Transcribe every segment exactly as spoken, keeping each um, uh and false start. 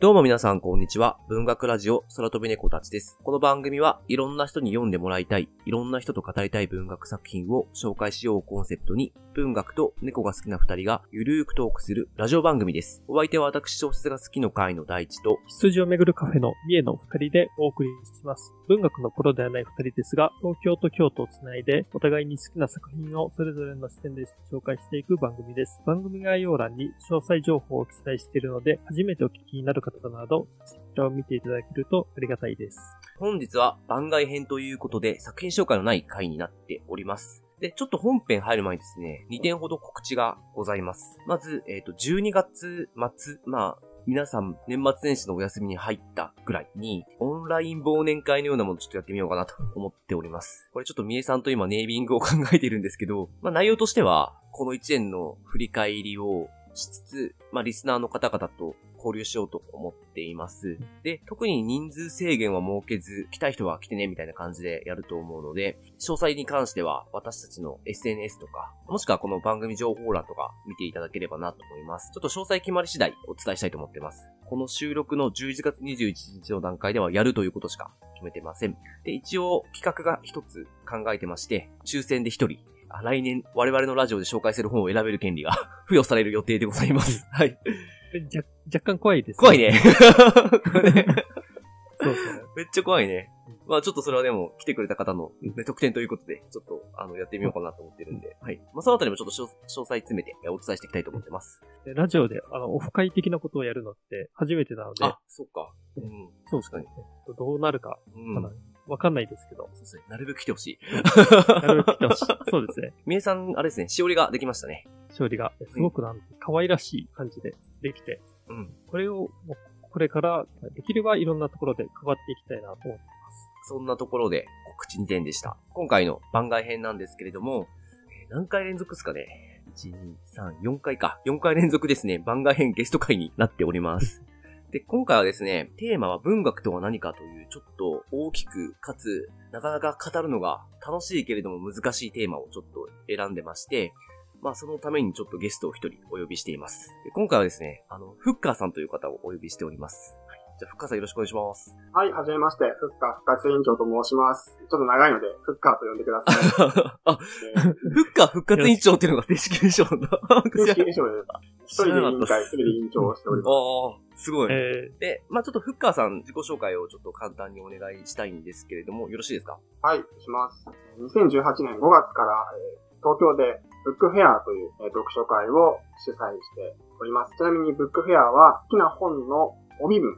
どうも皆さんこんにちは。文学ラジオ空飛び猫たちです。この番組はいろんな人に読んでもらいたい、いろんな人と語りたい文学作品を紹介しようコンセプトに、文学と猫が好きな二人がゆるーくトークするラジオ番組です。お相手は私小説が好きの会の大地と、羊をめぐるカフェの三重の二人でお送りします。文学のプロではない二人ですが、東京と京都をつないでお互いに好きな作品をそれぞれの視点で紹介していく番組です。番組概要欄に詳細情報を記載しているので、初めてお聞きになる方などそちらを見ていただけるとありがたいです。本日は番外編ということで作品紹介のない回になっております。で、ちょっと本編入る前にですね、にてんほど告知がございます。まず、えっと、じゅうにがつまつ、まあ、皆さん年末年始のお休みに入ったぐらいにオンライン忘年会のようなものをちょっとやってみようかなと思っております。これちょっと三重さんと今ネーミングを考えているんですけど、まあ内容としてはこのいちねんの振り返りをしつつ、まあリスナーの方々と交流しようと思っています。で、特に人数制限は設けず、来たい人は来てねみたいな感じでやると思うので、詳細に関しては私たちの エスエヌエス とか、もしくはこの番組情報欄とか見ていただければなと思います。ちょっと詳細決まり次第お伝えしたいと思ってます。この収録のじゅういちがつにじゅういちにちの段階ではやるということしか決めてません。で、一応企画が一つ考えてまして、抽選でひとり、来年我々のラジオで紹介する本を選べる権利が付与される予定でございます。はい。じゃ、若干怖いです、ね。怖いね。そうそう。めっちゃ怖いね。まあちょっとそれはでも来てくれた方の特典ということで、ちょっとあのやってみようかなと思ってるんで、はい。まあそのあたりもちょっと詳細詰めてお伝えしていきたいと思ってます。ラジオであのオフ会的なことをやるのって初めてなので、あ、そっか。うん、そうですかね。どうなるか、かなり。うん、わかんないですけど。そうですね。なるべく来てほしい。なるべく来てほしい。そうですね。みえさん、あれですね、しおりができましたね。しおりが、すごくなん、可愛らしい感じでできて。うん。これを、これから、できればいろんなところで配っていきたいなと思っています。そんなところで、告知にてんでした。今回の番外編なんですけれども、何回連続ですかね。いち、に、さん、よんかいか。よんかい連続ですね。番外編ゲスト会になっております。で、今回はですね、テーマは文学とは何かという、ちょっと大きくかつなかなか語るのが楽しいけれども難しいテーマをちょっと選んでまして、まあそのためにちょっとゲストを一人お呼びしています。で、今回はですね、あの、フッカーさんという方をお呼びしております。はい、じゃあフッカーさんよろしくお願いします。はい、はじめまして、フッカー副活委員長と申します。ちょっと長いので、フッカーと呼んでください。あ、えー、フッカー副活委員長っていうのが正式名称なんだ。正式名称です。一人で委員会、一人で委員長をしております。ああ。すごい。えー、で、まぁ、あ、ちょっとフッカーさん自己紹介をちょっと簡単にお願いしたいんですけれども、よろしいですか？はい、します。にせんじゅうはちねんごがつから、えー、東京でブックフェアという、えー、読書会を主催しております。ちなみにブックフェアは好きな本の帯文を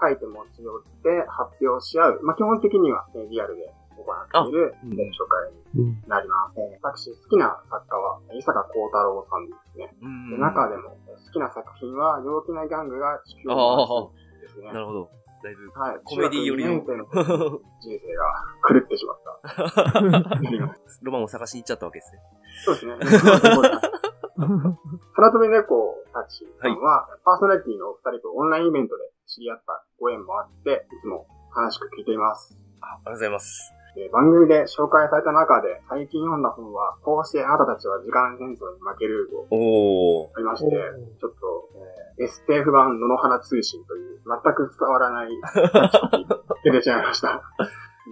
書いて持ち寄って発表し合う。まぁ、あ、基本的には、ね、リアルで行っている読書会になります。うん、私、好きな作家は伊坂幸太郎さんですね。うん、で中でも、好きな作品は、陽気なギャングが地球を回すですね。なるほど。だいぶ、はい、コメディよりの人生が狂ってしまった。ロマンを探しに行っちゃったわけですね。そうですね。空飛び猫たちさんは、はい、パーソナリティのお二人とオンラインイベントで知り合ったご縁もあって、いつも楽しく聞いています。あ、ありがとうございます。番組で紹介された中で最近読んだ本は、こうしてあなたたちは時間戦争に負けるをありまして、ちょっと、えー、エスティーエフ 版野の花通信という全く伝わらない出てしまいました。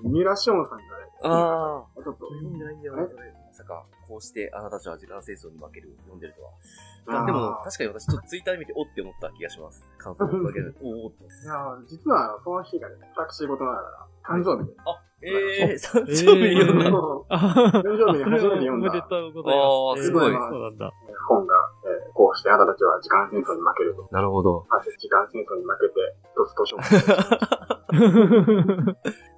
三浦紫音さんがね、ああ、ちょっといいんじゃないんだよね。まさか、こうしてあなたたちは時間戦争に負ける読んでるとは。でも確かに私ちょっとツイッターで見ておって思った気がします。感想だけで。おおって。いや実はその日がね、私事ながら誕生日で。あ、ええー、誕生日読んだ。誕生日で初めて読んだ。ああ、すごい。そうなんだ。本が、えー、こうしてあなたたちは時間戦争に負けると。なるほど。時間戦争に負けて、一つとしょ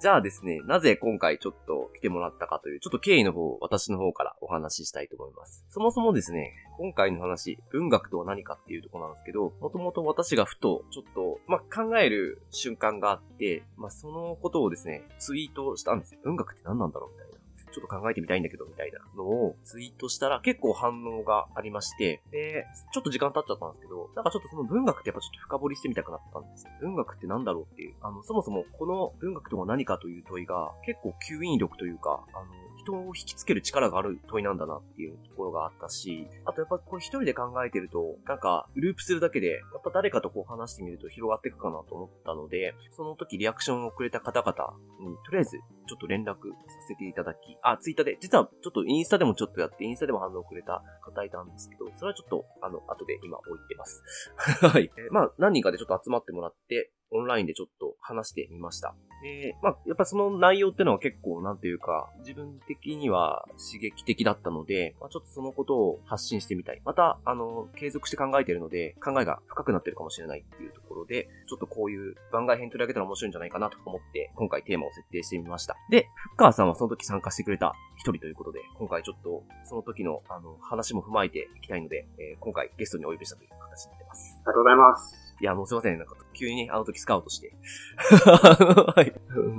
じゃあですね、なぜ今回ちょっと来てもらったかという、ちょっと経緯の方、私の方からお話ししたいと思います。そもそもですね、今回の話、文学とは何かっていうところなんですけど、もともと私がふと、ちょっと、まあ、考える瞬間があって、まあ、そのことをですね、ツイートしたんですよ。文学って何なんだろうみたいな。ちょっと考えてみたいんだけどみたいなのをツイートしたら結構反応がありまして、で、ちょっと時間経っちゃったんですけど、なんかちょっとその文学ってやっぱちょっと深掘りしてみたくなったんですよ。文学ってなんだろうっていう、あの、そもそもこの文学とは何かという問いが結構吸引力というか、あの、人を引きつける力がある問いなんだなっていうところがあったし、あとやっぱこう一人で考えてると、なんかループするだけで、やっぱ誰かとこう話してみると広がっていくかなと思ったので、その時リアクションをくれた方々にとりあえずちょっと連絡させていただき、あ、ツイッターで、実はちょっとインスタでもちょっとやって、インスタでも反応くれた方いたんですけど、それはちょっとあの、後で今置いてます。はい。まあ何人かでちょっと集まってもらって、オンラインでちょっと話してみました。で、まあ、やっぱその内容ってのは結構なんていうか、自分的には刺激的だったので、まあ、ちょっとそのことを発信してみたい。また、あの、継続して考えているので、考えが深くなってるかもしれないっていうところで、ちょっとこういう番外編取り上げたら面白いんじゃないかなと思って、今回テーマを設定してみました。で、フッカーさんはその時参加してくれた一人ということで、今回ちょっとその時のあの、話も踏まえていきたいので、えー、今回ゲストにお呼びしたという形になってます。ありがとうございます。いや、もうすいません。なんか、急にあの時スカウトして。はい。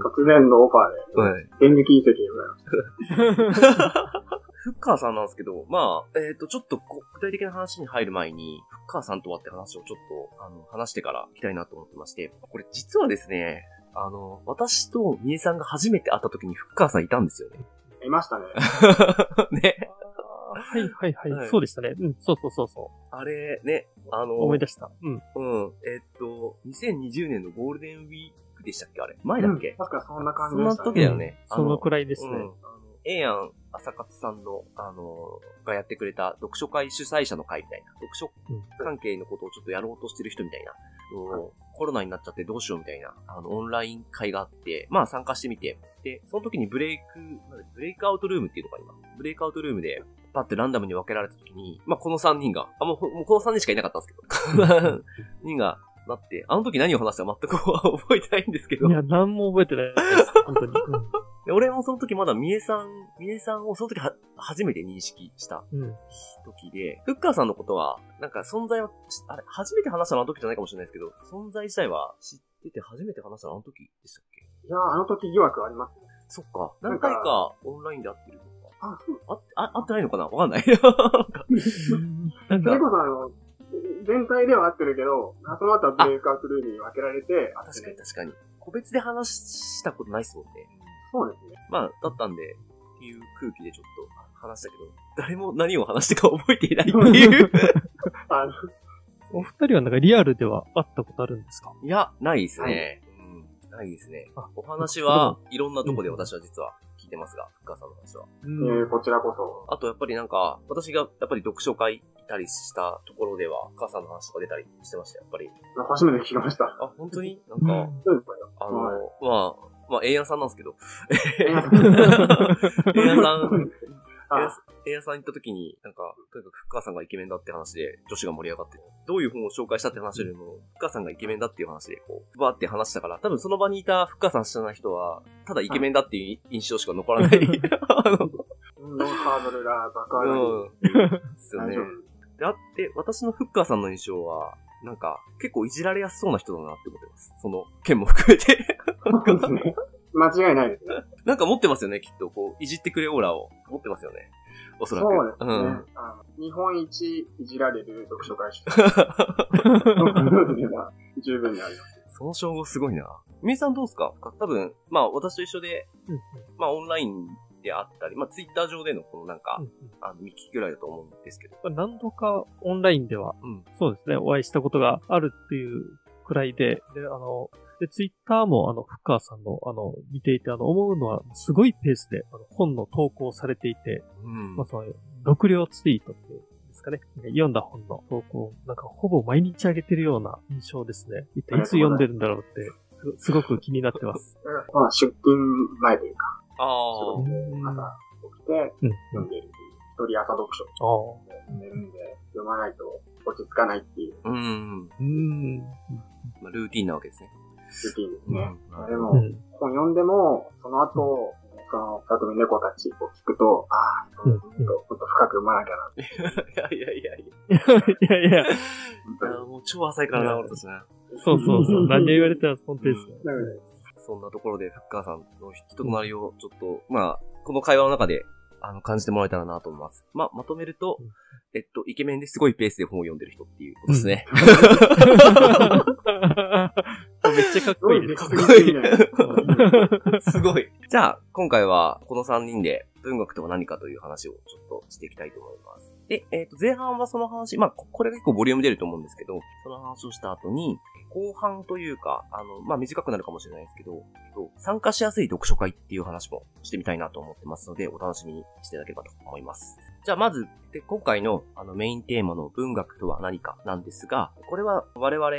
突然のオファーで、電撃移籍でございました。フッカーさんなんですけど、まあ、えっと、ちょっと具体的な話に入る前に、フッカーさんとはって話をちょっと、あの、話してからいきたいなと思ってまして、これ実はですね、あの、私とみえさんが初めて会った時にフッカーさんいたんですよね。いましたね。ね。はいはいはい、はい、そうでしたね。うん、そうそうそうそう。あれね、あの思い出した。うんうん、えー、っとにせんにじゅうねんのゴールデンウィークでしたっけあれ？前だっけ？確かそんな感じでしたね。そんな時だよね。うん、あのそのくらいですね。うん、あのええやん朝活さんのあのがやってくれた読書会主催者の会みたいな読書関係のことをちょっとやろうとしてる人みたいな。うんうん、コロナになっちゃってどうしようみたいな、あの、オンライン会があって、まあ参加してみて、で、その時にブレイク、ブレイクアウトルームっていうのか今、ブレイクアウトルームで、パッてランダムに分けられた時に、まあこのさんにんが、あ、もう、もうこのさんにんしかいなかったんですけど、さんにんがなって、あの時何を話したか全く覚えてないんですけど。いや、何も覚えてないです、本当に。で俺もその時まだみえさん、みえさんをその時は初めて認識した時で、うん、フッカーさんのことは、なんか存在は、あれ、初めて話したのあの時じゃないかもしれないですけど、存在自体は知ってて初めて話したのあの時でしたっけ？いやー、あの時疑惑ありますね。そっか。何回かオンラインで会ってるとか。あ、そう。あって、あ、会ってないのかな？わかんない。なんか。なんか。それこそあの、全体では合ってるけど、その後はブレイクアウトルームに分けられて、確かに確かに。個別で話したことないっすもんね。そうですね。まあ、だったんで、っていう空気でちょっと話したけど、誰も何を話したか覚えていないっていう。あの、お二人はなんかリアルでは会ったことあるんですか？いや、ないですね。うん、ないですね。お話はいろんなとこで私は実は聞いてますが、フッカーさんの話は。うん、えー、こちらこそ。あとやっぱりなんか、私がやっぱり読書会、たりしたところでは、母さんの話とか出たりしてました、やっぱり。初めて聞きました。あ、本当になんか、うん、あの、はい、まあ、まあ、エイヤンさんなんですけど。エイヤンさん。エイヤンさん。エイヤンさん行った時に、なんか、とにかくフッカーさんがイケメンだって話で、女子が盛り上がって、どういう本を紹介したって話よりも、フッカーさんがイケメンだっていう話で、こう、バーって話したから、多分その場にいたフッカーさん知らない人は、ただイケメンだっていう印象しか残らない。あののハードルが爆上がり。うん。ですよね。で、あって、私のフッカーさんの印象は、なんか、結構いじられやすそうな人だなって思ってます。その、件も含めて。そうですね。間違いないですね。なんか持ってますよね、きっと。こう、いじってくれオーラを持ってますよね。おそらく。そうですね。うん、あの日本一いじられる読書会主催。十分にあります。その称号すごいな。みえさんどうですか？多分、まあ私と一緒で、うん、まあオンライン、であったり、まあ、ツイッター上でのこのなんか、うんうん、あの、見聞きぐらいだと思うんですけど。何度かオンラインでは、うん、そうですね、お会いしたことがあるっていうくらいで、で、あの、で、ツイッターもあの、フッカーさんの、あの、見ていて、あの、思うのは、すごいペースで、あの、本の投稿されていて、うん、まあ、その、読了ツイートっていうんですかね、読んだ本の投稿、なんか、ほぼ毎日上げてるような印象ですね。一体いつ読んでるんだろうって、すごく気になってます。まあ、出勤前というか。ああ。朝起きて、読んでる。一人朝読書。寝るんで、読まないと落ち着かないっていう。うん。うん。まあ、ルーティンなわけですね。ルーティンですね。うん、でも、うん、本読んでも、その後、その、二組猫たちを聞くと、ああ、ちょっと深く読まなきゃなって。いやいやいやいや。いやいやいや。もう超浅いからな、俺たちね。そうそうそう。何を言われたら本当ですね。そんなところで、フッカーさんの人となりを、ちょっと、まあ、この会話の中で、あの、感じてもらえたらなと思います。まあ、まとめると、うん、えっと、イケメンですごいペースで本を読んでる人っていうことですね。うん、めっちゃかっこいい。かっこいい。すごい。じゃあ、今回はこのさんにんで文学とは何かという話をちょっとしていきたいと思います。で、えっと、前半はその話、まあ、これが結構ボリューム出ると思うんですけど、その話をした後に、後半というか、あの、まあ、短くなるかもしれないですけど、参加しやすい読書会っていう話もしてみたいなと思ってますので、お楽しみにしていただければと思います。じゃあまず、で今回のあのメインテーマの文学とは何かなんですが、これは我々、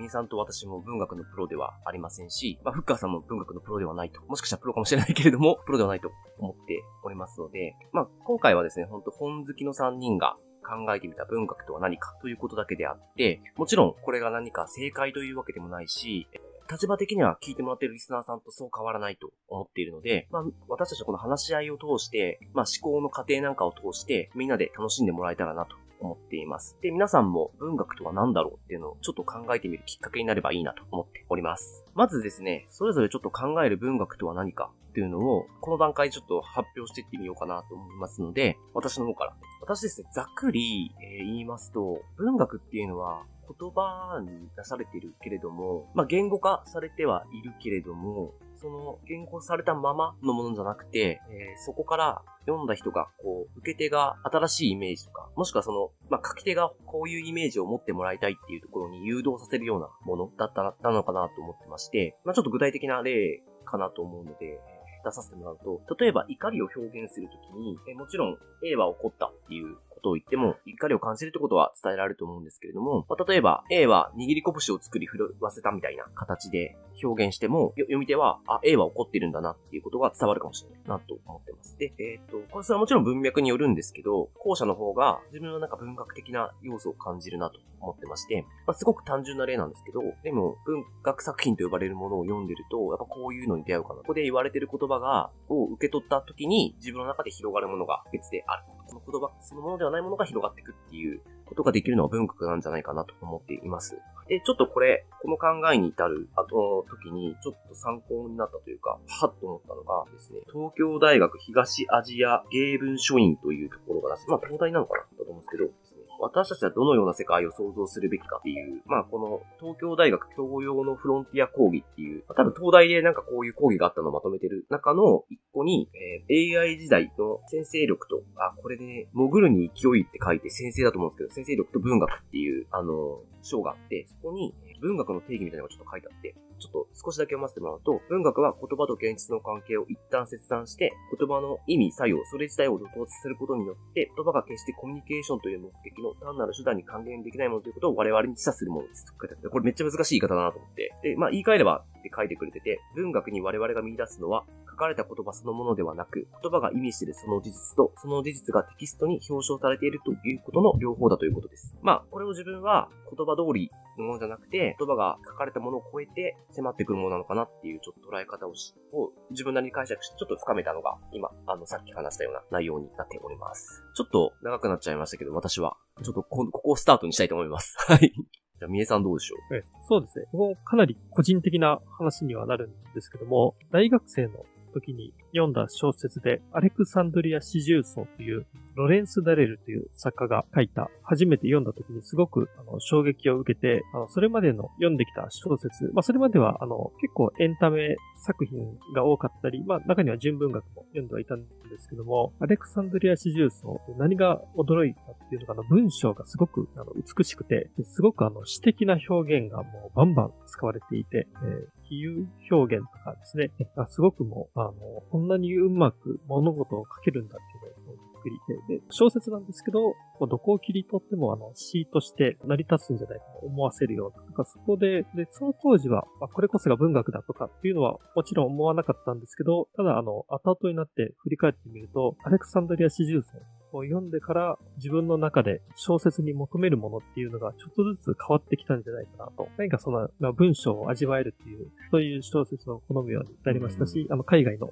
ミンさんと私も文学のプロではありませんし、まあ、フッカーさんも文学のプロではないと、もしかしたらプロかもしれないけれども、プロではないと思っておりますので、まあ、今回はですね、ほんと本好きのさんにんが考えてみた文学とは何かということだけであって、もちろんこれが何か正解というわけでもないし、立場的には聞いてもらっているリスナーさんとそう変わらないと思っているので、まあ、私たちはこの話し合いを通して、まあ、思考の過程なんかを通して、みんなで楽しんでもらえたらなと思っています。で、皆さんも文学とは何だろうっていうのをちょっと考えてみるきっかけになればいいなと思っております。まずですね、それぞれちょっと考える文学とは何かっていうのを、この段階でちょっと発表していってみようかなと思いますので、私の方から。私ですね、ざっくり言いますと、文学っていうのは、言葉に出されているけれども、まあ、言語化されてはいるけれども、その言語されたままのものじゃなくて、えー、そこから読んだ人が、こう、受け手が新しいイメージとか、もしくはその、まあ、書き手がこういうイメージを持ってもらいたいっていうところに誘導させるようなものだったな、なのかなと思ってまして、まあ、ちょっと具体的な例かなと思うので、出させてもらうと、例えば怒りを表現するときに、えー、もちろん A は怒ったっていう、ことを言っても怒りを感じるってことは伝えられると思うんですけれども、まあ、例えば A は握り拳を作り振らせたみたいな形で表現しても読み手はあ A は怒ってるんだなっていうことが伝わるかもしれないなと思ってます。で、えー、っとこれそれはもちろん文脈によるんですけど、後者の方が自分のなんか文学的な要素を感じるなと思ってまして、まあ、すごく単純な例なんですけど、でも文学作品と呼ばれるものを読んでるとやっぱこういうのに出会うかな、ここで言われてる言葉がを受け取った時に自分の中で広がるものが別である、その言葉そのものではないものが広がっていくっていうことができるのは文学なんじゃないかなと思っています。で、ちょっとこれ、この考えに至る後の時にちょっと参考になったというか、はっと思ったのがですね、東京大学東アジア芸文書院というところが出して、まあ東大なのかなだと思うんですけどですね、私たちはどのような世界を想像するべきかっていう、まあこの東京大学教養のフロンティア講義っていう、多分東大でなんかこういう講義があったのをまとめてる中の一個に、えー、エーアイ 時代の先生力と、あ、これで、ね、潜るに勢いって書いて先生だと思うんですけど、先生力と文学っていう、あの、章があって、そこに文学の定義みたいなのがちょっと書いてあって、ちょっと少しだけ読ませてもらうと、文学は言葉と現実の関係を一旦切断して、言葉の意味、作用、それ自体を露頭させることによって、言葉が決してコミュニケーションという目的の単なる手段に還元できないものということを我々に示唆するものです。これめっちゃ難しい言い方だなと思って。で、まあ言い換えればって書いてくれてて、文学に我々が見出すのは、書かれた言葉そのものではなく、言葉が意味しているその事実と、その事実がテキストに表彰されているということの両方だということです。まあ、これを自分は言葉通りのものじゃなくて、言葉が書かれたものを超えて迫ってくるものなのかなっていうちょっと捉え方をし、を自分なりに解釈してちょっと深めたのが、今、あの、さっき話したような内容になっております。ちょっと長くなっちゃいましたけど、私は、ちょっとこ、ここをスタートにしたいと思います。はい。じゃあ、三重さんどうでしょう？え、そうですね。もうかなり個人的な話にはなるんですけども、大学生の時に読んだ小説でアレクサンドリア・シジューソというロレンス・ダレルという作家が書いた、初めて読んだ時にすごくあの衝撃を受けて、あのそれまでの読んできた小説、まあそれまではあの結構エンタメ作品が多かったり、まあ中には純文学も読んではいたんですけども、アレクサンドリア・シジューソ何が驚いたっていうのかな、文章がすごくあの美しくて、すごくあの詩的な表現がもうバンバン使われていて、えー、比喩表現とかですね、すごくもうあのこんなにうまく物事を書けるんだっていうのをびっくりで、小説なんですけど、どこを切り取ってもあの詩として成り立つんじゃないかと思わせるような、なんかそこで、でその当時は、まあ、これこそが文学だとかっていうのはもちろん思わなかったんですけど、ただあの後々になって振り返ってみると、アレクサンドリア・シジューソを読んでから自分の中で小説に求めるものっていうのがちょっとずつ変わってきたんじゃないかなと、何かその、まあ、文章を味わえるっていうそういう小説を好むようになりましたし、うんうん、あの海外の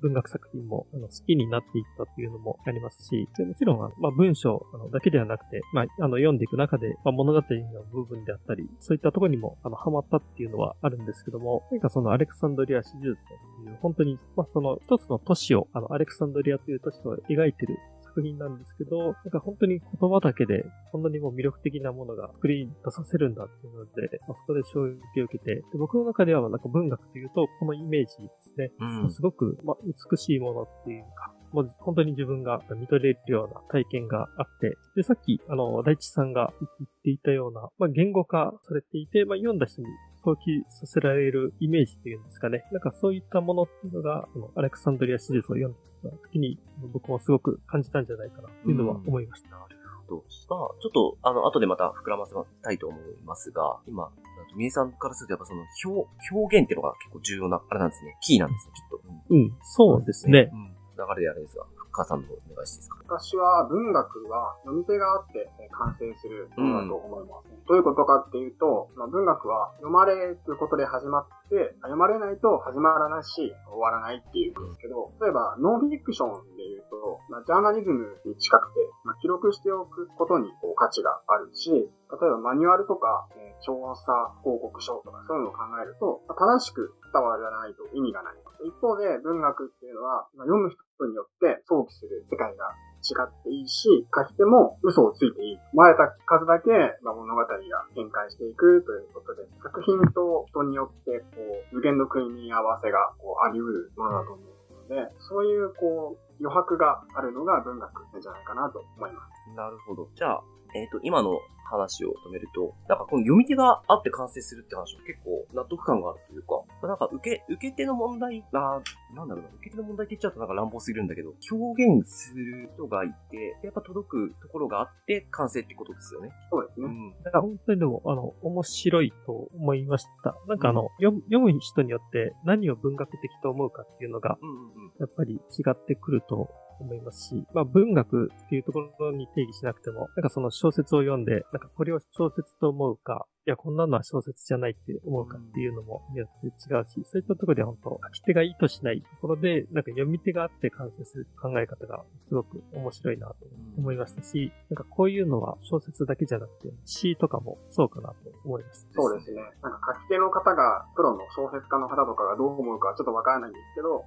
文学作品もあの好きになっていったっていうのもありますし、でもちろんあの、まあ、文章あのだけではなくて、まあ、あの読んでいく中で、まあ、物語の部分であったりそういったところにもあのハマったっていうのはあるんですけども、何かそのアレクサンドリア・シジューソという本当に、まあ、その一つの都市をあのアレクサンドリアという都市を描いている作品なんですけど、なんか本当に言葉だけでこんなにも魅力的なものが作り出させるんだっていうので、まあ、そこで衝撃を受けて、で僕の中ではなんか文学というとこのイメージですね、うん、すごく、まあ、美しいものっていうか、もう本当に自分が見とれるような体験があって、で、さっき、あの、大地さんが言っていたような、まあ、言語化されていて、まあ、読んだ人に想起させられるイメージっていうんですかね。なんかそういったものっていうのが、あのアレクサンドリアシリーズを読んだ時に、僕もすごく感じたんじゃないかなっていうのは思いました。なるほど。ちょっと、あの、後でまた膨らませたいと思いますが、今、みえさんからするとやっぱその表、表現っていうのが結構重要な、あれなんですね。キーなんですね、きっと。うん、うん、そうですね。うん流れであれですが、ふっかさんのお願いしていいですか？私は文学は読み手があって完成するものだと思います。うん、どういうことかっていうと、まあ、文学は読まれることで始まって、読まれないと始まらないし、終わらないっていうんですけど、例えばノンフィクションでいうと、まあ、ジャーナリズムに近くて、まあ、記録しておくことにこう価値があるし、例えばマニュアルとか、えー、調査報告書とかそういうのを考えると、まあ、正しく伝わらないと意味がない。一方で文学っていうのは、まあ、読む人によって想起する世界が違っていいし、書き手も嘘をついていい。生まれた数だけ、まあ、物語が展開していくということで、作品と人によってこう無限の組み合わせがこうあり得るものだと思うので、そういうこう余白があるのが文学なんじゃないかなと思います。なるほど。じゃあえっと、今の話を止めると、なんかこの読み手があって完成するって話は結構納得感があるというか、なんか受け、受け手の問題、あなんだろうな、受け手の問題って言っちゃうとなんか乱暴すぎるんだけど、表現する人がいて、やっぱ届くところがあって完成ってことですよね。そうですね。うん。なんか本当にでも、あの、面白いと思いました。なんかあの、うん、読む人によって何を文学的と思うかっていうのが、うんうんうん、やっぱり違ってくると、思いますし、まあ文学っていうところに定義しなくても、なんかその小説を読んで、なんかこれを小説と思うか、いやこんなのは小説じゃないって思うかっていうのもによって違うし、そういったところで本当書き手が意図しないところで、なんか読み手があって完成する考え方がすごく面白いなと思いましたし、なんかこういうのは小説だけじゃなくて詩とかもそうかなと思います。そうですね。なんか書き手の方がプロの小説家の方とかがどう思うかはちょっとわからないんですけど。うん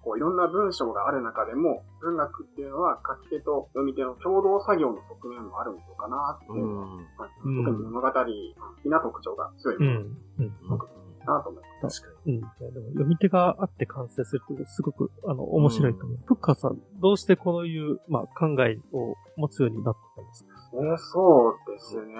こういろんな文章がある中でも文学っていうのは書き手と読み手の共同作業の側面もあるのかなっていう、うん、特に物語的な特徴が強いものなと思います。確かに、うん、でも読み手があって完成するとすごくあの面白いと思う。ふっかさんどうしてこういう、まあ、考えを持つようになったんですか？えー、そうですね、うん、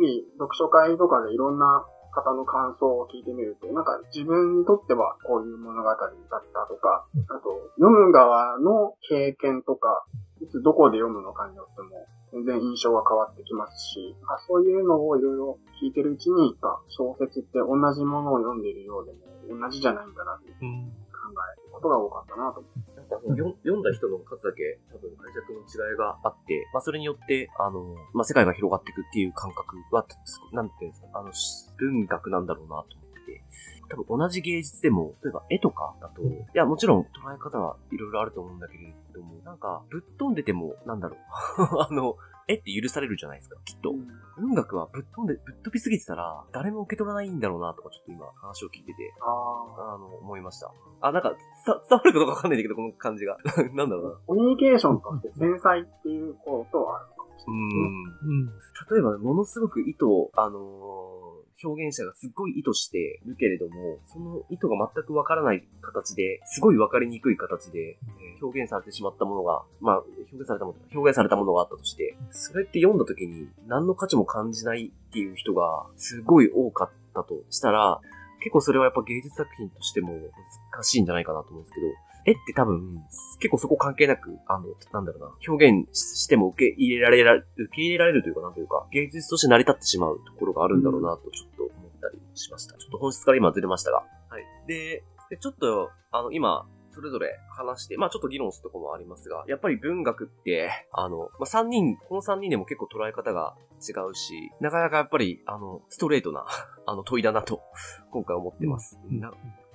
日々読書会とかでいろんな方の感想を聞いてみると、なんか自分にとってはこういう物語だったとか、あと読む側の経験とか、いつどこで読むのかによっても全然印象が変わってきますし、あそういうのをいろいろ聞いてるうちに、小説って同じものを読んでいるようでも同じじゃないんだなと考えることが多かったなと思って。読んだ人の数だけ多分解釈の違いがあって、まあそれによって、あの、まあ世界が広がっていくっていう感覚は、なんていうんですか、あの、文学なんだろうなと思って、多分同じ芸術でも、例えば絵とかだと、いやもちろん捉え方はいろいろあると思うんだけれども、なんかぶっ飛んでても、なんだろう、あの、絵って許されるじゃないですか、きっと。うん、文学はぶっ飛んで、ぶっ飛びすぎてたら、誰も受け取らないんだろうな、とか、ちょっと今、話を聞いてて、あ, あの、思いました。あ、なんか、伝わることかわかんないんだけど、この感じが。なんだろうな。コミュニケーションとして繊細っていうことはあるのかもしれないですね。うん。例えば、ものすごく意図を、あのー、表現者がすっごい意図してるけれども、その意図が全くわからない形で、すごいわかりにくい形で、表現されてしまったものが、まあ、表現されたもの、表現されたものがあったとして、それって読んだ時に何の価値も感じないっていう人がすごい多かったとしたら、結構それはやっぱ芸術作品としても難しいんじゃないかなと思うんですけど、絵って多分、結構そこ関係なく、あの、なんだろうな、表現しても受け入れられる、受け入れられるというか、なんというか、芸術として成り立ってしまうところがあるんだろうなと、ちょっと思ったりしました。ちょっと本質から今ずれましたが。はい。で、でちょっと、あの、今、それぞれ話して、まあちょっと議論するところもありますが、やっぱり文学って、あの、まあさんにん、このさんにんでも結構捉え方が違うし、なかなかやっぱり、あの、ストレートな、あの、問いだなと、今回思ってます。うん、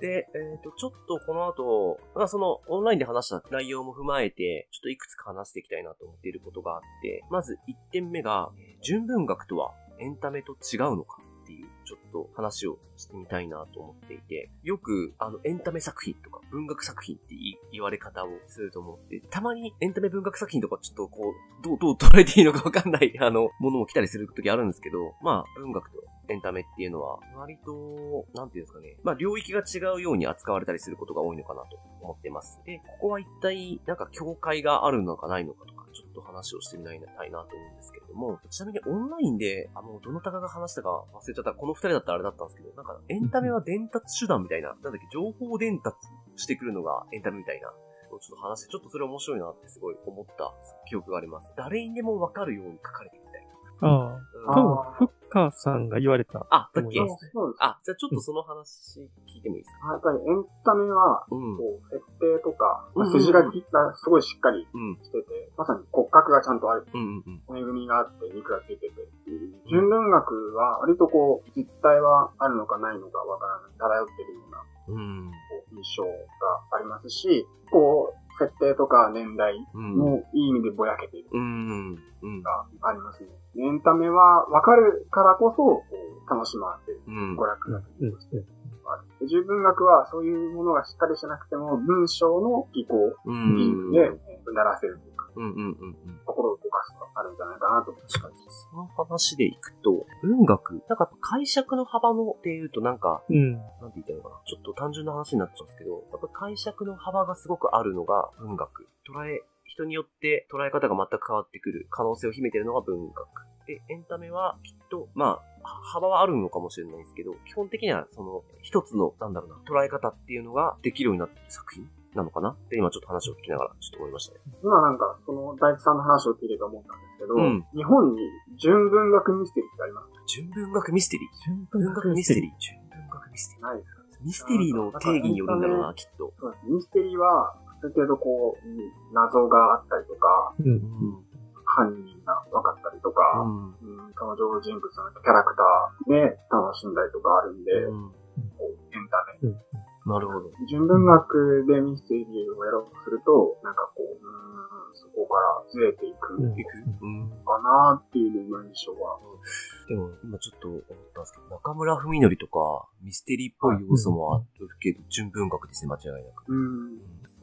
で、えっと、ちょっとこの後、まあその、オンラインで話した内容も踏まえて、ちょっといくつか話していきたいなと思っていることがあって、まずいってんめが、純文学とはエンタメと違うのか。っていうちょっと話をしてみたいなと思っていて、よくあのエンタメ作品とか文学作品って言われ方をすると思って、たまにエンタメ文学作品とかちょっとこうどうどう捉えていいのかわかんないあのものも来たりする時あるんですけど、まあ文学とエンタメっていうのは割となんていうんですかね、まあ領域が違うように扱われたりすることが多いのかなと思ってます。で、ここは一体なんか境界があるのかないのかとかちょっと話をしてみたいなと思うんですけれども、ちなみにオンラインであのどなたかが話したか忘れちゃった、この二人だったらあれだったんですけど、なんかエンタメは伝達手段みたいな、なんだっけ、情報伝達してくるのがエンタメみたいなちょっと話して、ちょっとそれ面白いなってすごい思った記憶があります。誰にでも分かるように書かれてるみたいな。ああ、多分フッカーさんが言われた。あ、だっけ？そうです。あ、じゃあちょっとその話聞いてもいいですか？やっぱりエンタメは、うん、こう設定とか、まあ、筋書きがすごいしっかりしてて、うん、まさに骨格がちゃんとある、うんうんうん、骨組みがあって肉がついてて、うん、純文学は割とこう実態はあるのかないのかわからない、漂ってるような。うん、印象がありますし、こう設定とか年代もいい意味でぼやけているがありますね。エンタメは分かるからこそ楽しまれて娯楽ができます。うんうんうん、純文学はそういうものがしっかりしなくても文章の技巧でうならせるというか、うんうんうんうん、心を動かすのがあるんじゃないかなと。確かにその話でいくと文学なんか解釈の幅のっていうとなんか、うん、なんて言ったのかな、ちょっと単純な話になっちゃうんですけど、やっぱ解釈の幅がすごくあるのが文学、捉え人によって捉え方が全く変わってくる可能性を秘めているのが文学で、エンタメはきっとまあ幅はあるのかもしれないですけど、基本的にはその一つのなんだろうな捉え方っていうのができるようになっている作品なのかなって今ちょっと話を聞きながらちょっと思いましたね。今なんかその大地さんの話を聞いてと思ったんですけど、うん、日本に純文学ミステリーってありますか？純文学ミステリー、純文学ミステリー、純文学ミステリーないですか？ミステリーの定義によるんだろうな、きっと。そうです。ミステリーはある程度こう謎があったりとか、うんうん、犯人が分かったりとか、うん、登場人物のキャラクターで楽しんだりとかあるんで、うん、こうエンタメ、うん、なるほど。純文学でミステリーをやろうとすると、なんかこう、うーん、そこからずれていく、うん、いくかなーっていう印象は。でも今ちょっと思ったんですけど、中村文則とかミステリーっぽい要素もあるけど、うん、純文学ですね、間違いなく。うん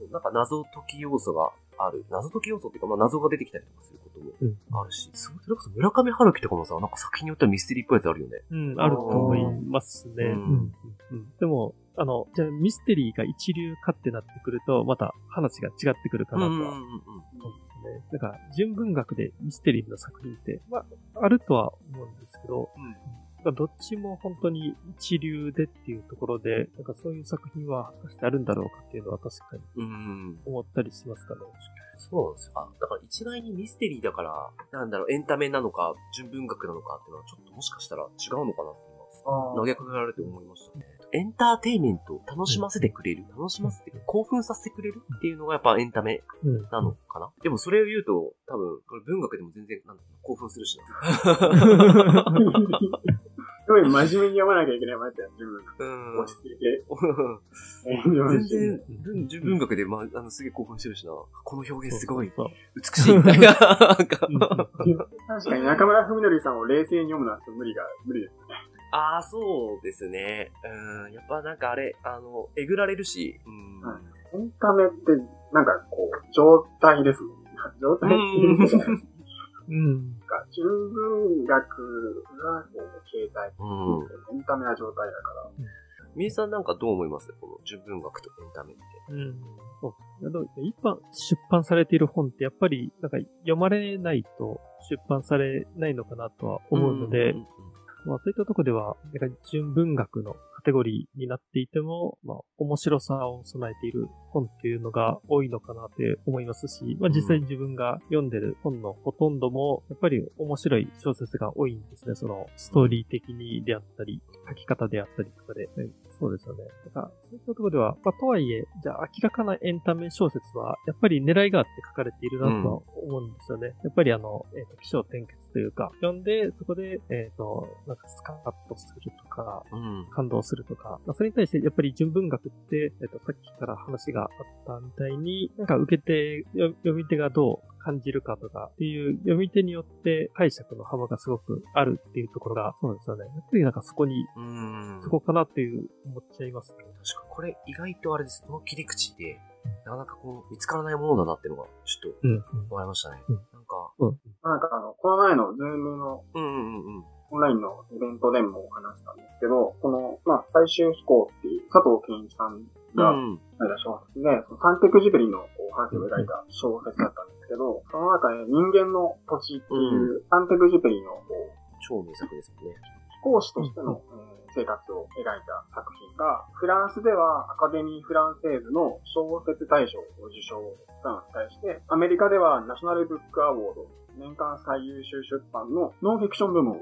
うん、なんか謎解き要素がある、謎解き要素っていうか、まあ、謎が出てきたりとかすることもあるし、うん、それこそ村上春樹とかもさ、なんか作品によってはミステリーっぽいやつあるよね。うん、あると思いますね。うんうん、でもあのじゃあミステリーが一流かってなってくるとまた話が違ってくるかなとは思うんですね。だから純文学でミステリーの作品って、まあ、あるとは思うんですけど、うんどっちも本当に一流でっていうところで、なんかそういう作品は果たしてあるんだろうかっていうのは確かに思ったりしますかね。そうなんですよ。あ、だから一概にミステリーだから、なんだろう、エンタメなのか、純文学なのかっていうのはちょっともしかしたら違うのかなって今、投げかけられて思いましたね。エンターテイメントを楽しませてくれる、うん、楽しませてくれる、興奮させてくれるっていうのがやっぱエンタメなのかな、うん、でもそれを言うと、多分、これ文学でも全然なん興奮するしな。すごい真面目に読まなきゃいけないわけだよ、純文学。うん。落ち着いて。全然、純文学で、ま、あの、すげえ興奮してるしな。この表現すごい、美しいみたいな。確かに中村文則さんを冷静に読むのは無理が、無理ですね。ああ、そうですね。うん。やっぱなんかあれ、あの、えぐられるし。うん。エンタメって、なんかこう、状態ですもんね。状態っていうか。うん。純文学が形態、エンタメな状態だから。みえさんなんかどう思います？この純文学とエンタメって。うん。そう。一般出版されている本ってやっぱりなんか読まれないと出版されないのかなとは思うので、うんうんうん、まあそういったとこではなんか純文学のカテゴリーになっていても、まあ面白さを備えている本っていうのが多いのかなって思いますし、まあ実際に自分が読んでる本のほとんどもやっぱり面白い小説が多いんですね。そのストーリー的にであったり、書き方であったりとかで、うん、そうですよね。だからそういったところでは、まあとはいえ、じゃあ明らかなエンタメ小説はやっぱり狙いがあって書かれているなとは思うんですよね。うん、やっぱりあのえっと起承転結というか、読んでそこでえっとなんかスカッとするとか。か、うん、感動するとか、それに対してやっぱり純文学って、えっと、さっきから話があったみたいに、なんか受け手、読み手がどう感じるかとかっていう読み手によって解釈の幅がすごくあるっていうところが、そうですよね。やっぱりなんかそこに、うん、そこかなっていう思っちゃいますね。確かこれ意外とあれです。この切り口で、なかなかこう見つからないものだなっていうのがちょっと、うん、わかりましたね。うん、なんか、うん、なんかあの、この前のズームの、うんうんうん、オンラインのイベントでも話したんですけど、この、まあ、最終飛行っていう佐藤健一さんが、うん、小説で、そのサンテクジブリの話を描いた小説だったんですけど、その中で人間の土地っていう、うん、サンテクジブリの超名作ですね。飛行士としての、うん、生活を描いた作品が、フランスではアカデミー・フランセーズの小説大賞を受賞したのに対して、アメリカではナショナルブックアワード、年間最優秀出版のノンフィクション部門を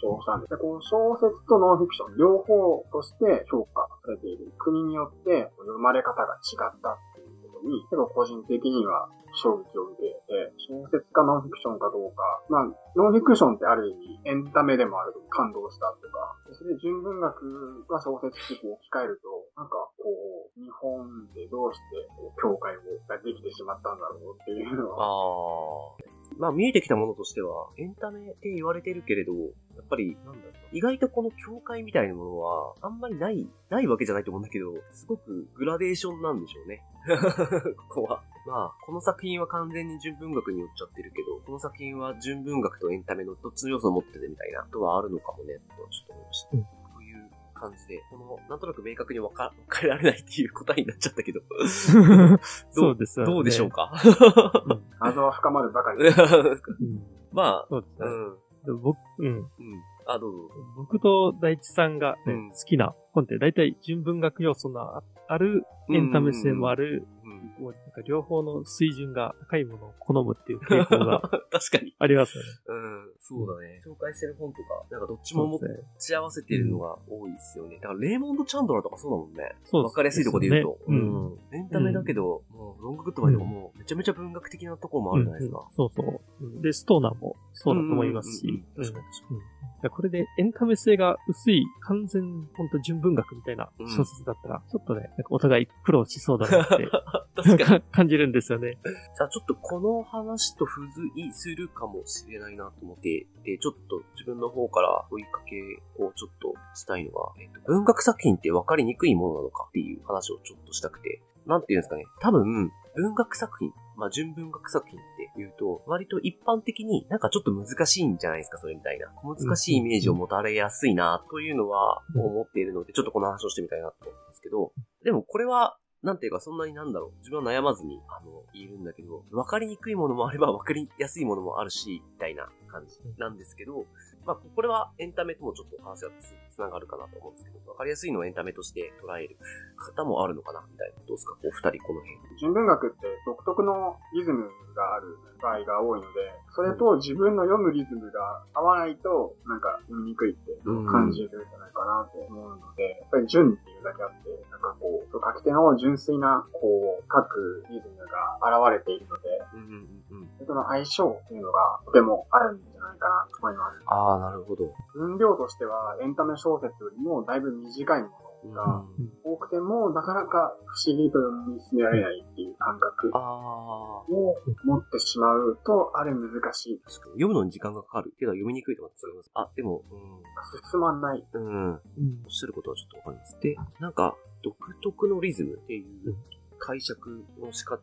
賞したんです。で、この小説とノンフィクション両方として評価されている国によって読まれ方が違ったっていうことに、結構個人的には衝撃を受けて、小説かノンフィクションかどうか、まあ、ノンフィクションってある意味エンタメでもあると感動したとか、それで純文学が小説に置き換えると、なんかこう、日本でどうして境界ができてしまったんだろうっていうのは。ああ。まあ見えてきたものとしては、エンタメって言われてるけれど、やっぱり、なんだろう、意外とこの境界みたいなものは、あんまりない、ないわけじゃないと思うんだけど、すごくグラデーションなんでしょうね。ここは。まあ、この作品は完全に純文学に寄っちゃってるけど、この作品は純文学とエンタメのどっちの要素を持っててみたいなことはあるのかもね、とはちょっと思いました。うん、感じで、この、なんとなく明確に分か、分かれられないっていう答えになっちゃったけど。そうですよね。どうでしょうか。謎は深まるばかり。まあ、そうですね。うん、僕、うん。うん。あ、どうぞ。僕と大地さんが、ね、うん、好きな本って、だいたい純文学要素のある、エンタメ性もある、もうなんか両方の水準が高いものを好むっていう傾向が確かにありますよね。うん、そうだね。紹介してる本とか、なんかどっちも持ち合わせてるのが多いですよね。だからレイモンド・チャンドラとかそうだもんね。そうですね。わかりやすいところで言うと、うん、うん、エンタメだけど、うん、もうロンググッドバイでももうめちゃめちゃ文学的なところもあるじゃないですか。うんうん、そうそう、うん。でストーナーもそうだと思いますし、確かに確かに。うん、これでエンタメ性が薄い完全本当純文学みたいな小説だったら、うん、ちょっとね、なんかお互い苦労しそうだなって。確かに感じるんですよね。じゃあちょっとこの話と付随するかもしれないなと思って、で、ちょっと自分の方から追いかけをちょっとしたいのが、えっと、文学作品って分かりにくいものなのかっていう話をちょっとしたくて、なんていうんですかね、多分文学作品、まあ純文学作品って言うと、割と一般的になんかちょっと難しいんじゃないですか、それみたいな。難しいイメージを持たれやすいなというのは思っているので、ちょっとこの話をしてみたいなと思うんですけど、でもこれは、なんていうか、そんなになんだろう。自分は悩まずに、あの、言えるんだけど、分かりにくいものもあれば分かりやすいものもあるし、みたいな感じなんですけど、まあ、これはエンタメともちょっと話がつながるかなと思うんですけど、分かりやすいのをエンタメとして捉える方もあるのかな、みたいな。どうですか、お二人この辺。純文学って独特のリズムがある場合が多いので、それと自分の読むリズムが合わないと、なんか読みにくいって感じるんじゃないかなと思うので、やっぱり純っていうだけあって、なんかこう、書き手の純純粋な、こう、各リズムが現れているので、うんうんうん、その相性っていうのがとてもあるんじゃないかなと思います。ああ、なるほど。分量としては、エンタメ小説よりもだいぶ短いものが多くても、なかなか不思議と読み進められないっていう感覚を持ってしまうと、あれ難しい。確かに読むのに時間がかかるけど読みにくいとかって思います。あ、でも、うん、進まない。うん。おっしゃることはちょっとわかります。で、なんか、独特のリズムっていう解釈の仕方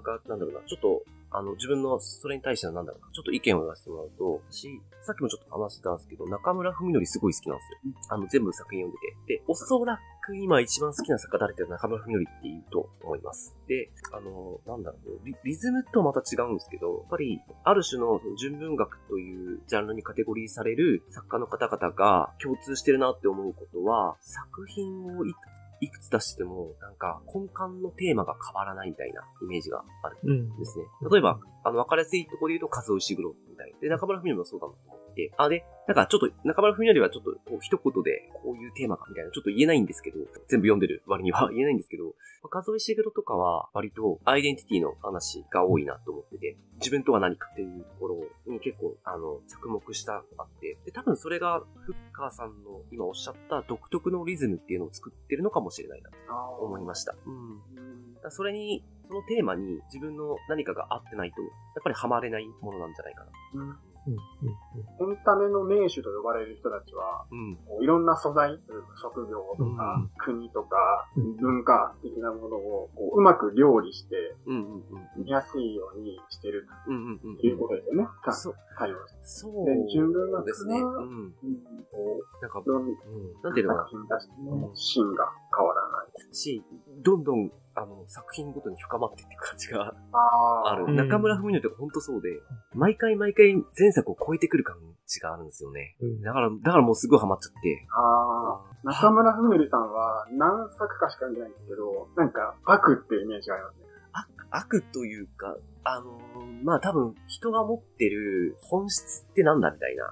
が、なんだろうな、ちょっと、あの、自分のそれに対してはなんだろうな、ちょっと意見を言わせてもらうと、私、さっきもちょっと話してたんですけど、中村文則すごい好きなんですよ。あの、全部作品読んでて。で、おそらく今一番好きな作家誰って中村文則って言うと思います。で、あの、なんだろう、リ、リズムとまた違うんですけど、やっぱり、ある種の純文学というジャンルにカテゴリーされる作家の方々が共通してるなって思うことは、作品をいくついくつ出しても、なんか、根幹のテーマが変わらないみたいなイメージがあるんですね。うん、例えば、あの、分かりやすいところで言うと、カズオ・イシグロみたいな。で、中村文もそうだなと思う。て、あ、で、なんかちょっと中村文則はちょっとこう一言でこういうテーマかみたいなちょっと言えないんですけど、全部読んでる割には言えないんですけど、数え茂とかは割とアイデンティティの話が多いなと思ってて、自分とは何かっていうところに結構あの着目したあって、で多分それがフッカーさんの今おっしゃった独特のリズムっていうのを作ってるのかもしれないなと思いました。うん。だからそれにそのテーマに自分の何かが合ってないとやっぱりハマれないものなんじゃないかな。うんうんうんうん、エンタメの名手と呼ばれる人たちは、うん、こういろんな素材、職業とか、うん、国とか、うん、文化的なものをこ う, うまく料理して、うんうんうん、見やすいようにしてるっていうことですよね。うんうんうん、そう。対応して。そう。で、十分なですね。うん。こう、なんか、うん、なんていうのかな。芯が変わらない。し、どんどん、あの、作品ごとに深まっていって感じがある。あ中村文乃ってほんとそうで、うん、毎回毎回前作を超えてくる感じがあるんですよね。うん、だから、だからもうすぐハマっちゃって。ああ。中村文乃さんは何作かしか見ないんですけど、なんか悪っていうイメージがありますね。悪というか、あのー、まあ、多分、人が持ってる本質ってなんだみたいな、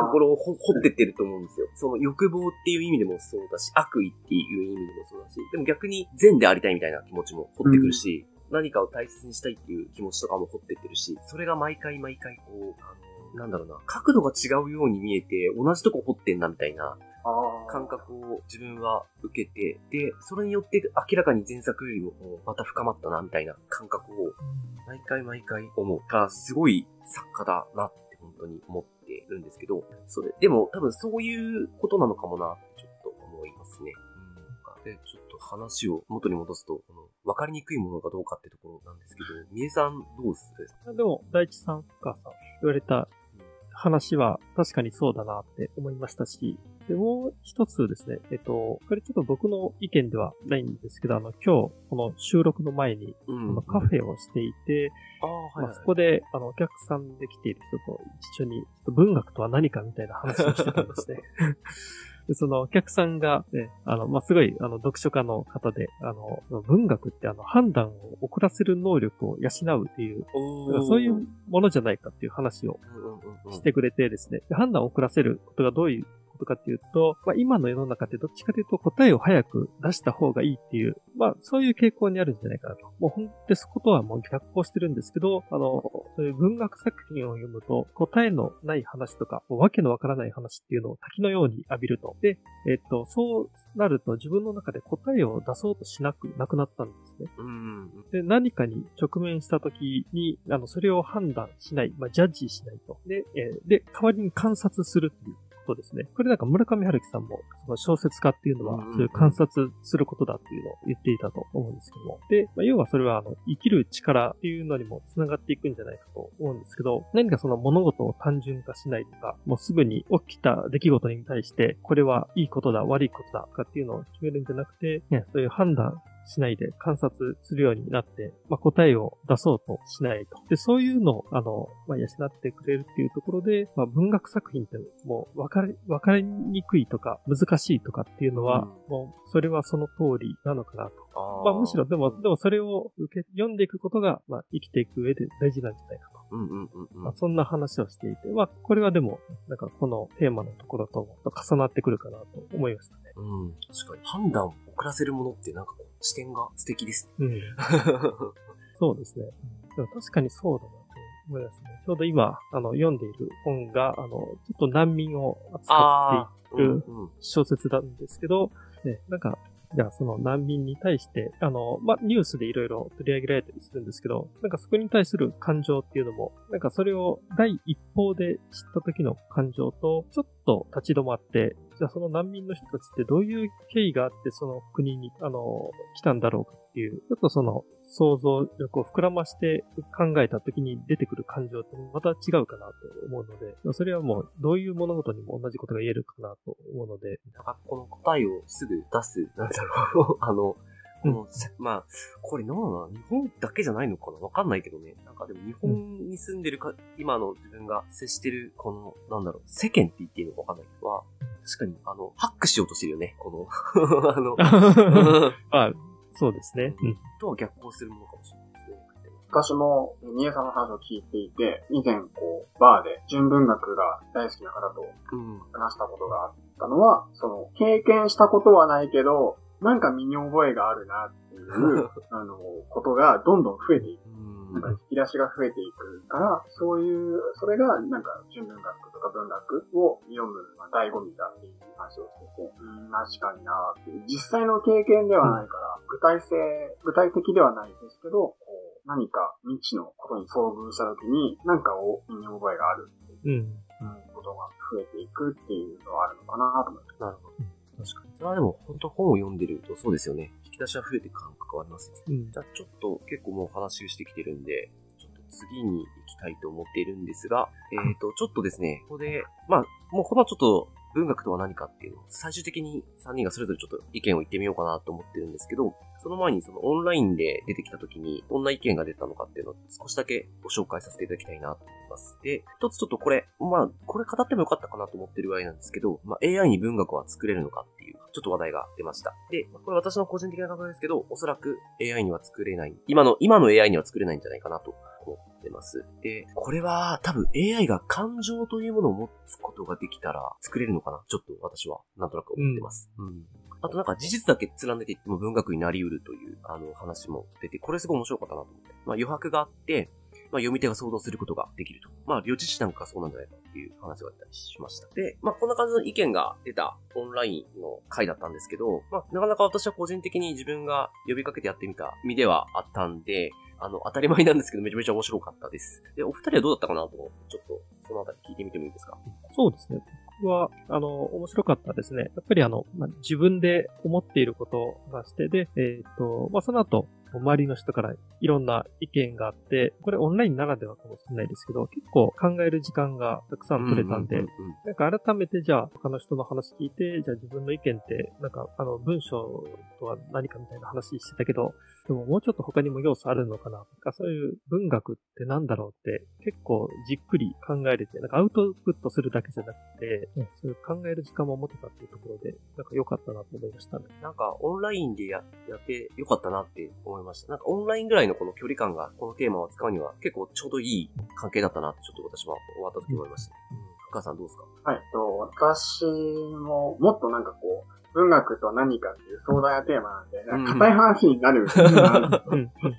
ところを掘ってってると思うんですよ。その欲望っていう意味でもそうだし、悪意っていう意味でもそうだし、でも逆に善でありたいみたいな気持ちも掘ってくるし、うん、何かを大切にしたいっていう気持ちとかも掘ってってるし、それが毎回毎回こう、あのー、なんだろうな、角度が違うように見えて、同じとこ掘ってんなみたいな、感覚を自分は受けて、で、それによって明らかに前作よりもまた深まったなみたいな感覚を毎回毎回思うから、すごい作家だなって本当に思ってるんですけど、それ、でも多分そういうことなのかもなってちょっと思いますね。で、ちょっと話を元に戻すと、分かりにくいものかどうかってところなんですけど、三重さんどうですか？でも、大地さんかさん言われた話は確かにそうだなって思いましたし、で、もう一つですね。えっと、これちょっと僕の意見ではないんですけど、あの、今日、この収録の前に、うん、あのカフェをしていて、あはいはいまあ、そこで、あの、お客さんで来ている人と一緒に、ちょっと文学とは何かみたいな話をしてたんですね。でそのお客さんが、ね、あの、まあ、すごい、あの、読書家の方で、あの、文学ってあの、判断を遅らせる能力を養うっていう、そういうものじゃないかっていう話をしてくれてですね、で判断を遅らせることがどういう、とかっていうと、まあ、今の世の中ってどっちかというと答えを早く出した方がいいっていう、まあ、そういう傾向にあるんじゃないかなと。もう本当にそことはもう逆行してるんですけど、あの、そういう文学作品を読むと答えのない話とか、わけのわからない話っていうのを滝のように浴びると。で、えっと、そうなると自分の中で答えを出そうとしなく、なくなったんですね。うん。で、何かに直面した時に、あの、それを判断しない、まあ、ジャッジしないと。で、えー、で、代わりに観察するっていう。そうですね。これなんか村上春樹さんもその小説家っていうのはそういう観察することだっていうのを言っていたと思うんですけども、で、まあ、要はそれはあの生きる力っていうのにもつながっていくんじゃないかと思うんですけど、何かその物事を単純化しないとか、もうすぐに起きた出来事に対してこれはいいことだ悪いことだとかっていうのを決めるんじゃなくて、ね、そういう判断しないで観察するようになって、まあ、答えを出そうとしないと。で、そういうのを、あの、まあ、養ってくれるっていうところで、まあ、文学作品ってもう分かり、分かりにくいとか難しいとかっていうのは、うん、もうそれはその通りなのかなと。あまあ、むしろ、でも、でもそれを受け、読んでいくことが、まあ、生きていく上で大事なんじゃないかと。うんうんうんうんまあ、そんな話をしていて、まあ、これはでも、なんかこのテーマのところと重なってくるかなと思いましたね。うん、確かに。判断を遅らせるものってなんかこう、視点が素敵ですね。うん、そうですね。でも確かにそうだなと思いますね。ちょうど今、あの、読んでいる本が、あの、ちょっと難民を扱っている小説なんですけど、うんうん、ね、なんか、じゃあその難民に対して、あの、まあ、ニュースでいろいろ取り上げられたりするんですけど、なんかそこに対する感情っていうのも、なんかそれを第一報で知った時の感情と、ちょっと立ち止まって、じゃあその難民の人たちってどういう経緯があってその国に、あの、来たんだろうかっていう、ちょっとその、想像力を膨らまして考えた時に出てくる感情ってまた違うかなと思うので、それはもうどういう物事にも同じことが言えるかなと思うので、なんかこの答えをすぐ出す、なんだろう、あの、この、うん、まあ、これなんだろうな、日本だけじゃないのかなわかんないけどね。なんかでも日本に住んでるか、うん、今の自分が接してる、この、なんだろう、世間って言っていいのかわかんないけどは、確かに、あの、ハックしようとしてるよね、この、あの、あそうですね。うん。とは逆行するものかもしれないですね。私もみえさんの話を聞いていて、以前こうバーで純文学が大好きな方と話したことがあったのは、その経験したことはないけどなんか身に覚えがあるなっていうあのことがどんどん増えていく、なんか引き出しが増えていくから、そういう、それがなんか純文学とか文学を読むのが醍醐味だっていう話をしてて、うん、確かになーっていう。実際の経験ではないから、具体性、具体的ではないですけど、こう何か未知のことに遭遇した時に、なんかを身に覚えがあるっていうことが増えていくっていうのはあるのかなと思って。なるほど。確かに。まあでも本当本を読んでるとそうですよね。引き出しは増えていく感覚はありますね。うん、じゃあちょっと結構もう話をしてきてるんで、ちょっと次に行きたいと思っているんですが、えっと、ちょっとですね、ここで、まあ、もうこのちょっと文学とは何かっていうのを最終的にさんにんがそれぞれちょっと意見を言ってみようかなと思ってるんですけど、その前にそのオンラインで出てきた時にどんな意見が出たのかっていうのを少しだけご紹介させていただきたいなと思います。で、一つちょっとこれ、まあ、これ語ってもよかったかなと思ってるぐらいなんですけど、まあ、エーアイ に文学は作れるのかっていうちょっと話題が出ました。で、これ私の個人的な考えですけど、おそらく エーアイ には作れない、今の、今の エーアイ には作れないんじゃないかなと思ってます。で、これは多分 エーアイ が感情というものを持つことができたら作れるのかな、ちょっと私はなんとなく思ってます。うん。うんあとなんか事実だけ貫いていっても文学になり得るというあの話も出て、これすごい面白かったなと思って。まあ余白があって、まあ読み手が想像することができると。まあ領地史なんかそうなんじゃないかっていう話があったりしました。で、まあこんな感じの意見が出たオンラインの回だったんですけど、まあなかなか私は個人的に自分が呼びかけてやってみた身ではあったんで、あの当たり前なんですけどめちゃめちゃ面白かったです。で、お二人はどうだったかなと、ちょっとそのあたり聞いてみてもいいですか？そうですね。は、あの、面白かったですね。やっぱりあの、まあ、自分で思っていることがしてで、えっと、まあ、その後、周りの人からいろんな意見があって、これオンラインならではかもしれないですけど、結構考える時間がたくさん取れたんで、うんうんうんうん、なんか改めてじゃあ他の人の話聞いて、じゃあ自分の意見って、なんかあの文章とは何かみたいな話してたけど、でももうちょっと他にも要素あるのかな、なんかそういう文学ってなんだろうって結構じっくり考えれて、なんかアウトプットするだけじゃなくて、うん、そういう考える時間も持てたっていうところで、なんか良かったなと思いましたね。なんかオンラインでやって良かったなって思いました。なんかオンラインぐらいのこの距離感がこのテーマを使うには結構ちょうどいい関係だったなってちょっと私は終わった時思いました、ねうん。深川さんどうですか？はい、と私ももっとなんかこう文学とは何かっていう壮大なテーマなんで、なんか硬い話になる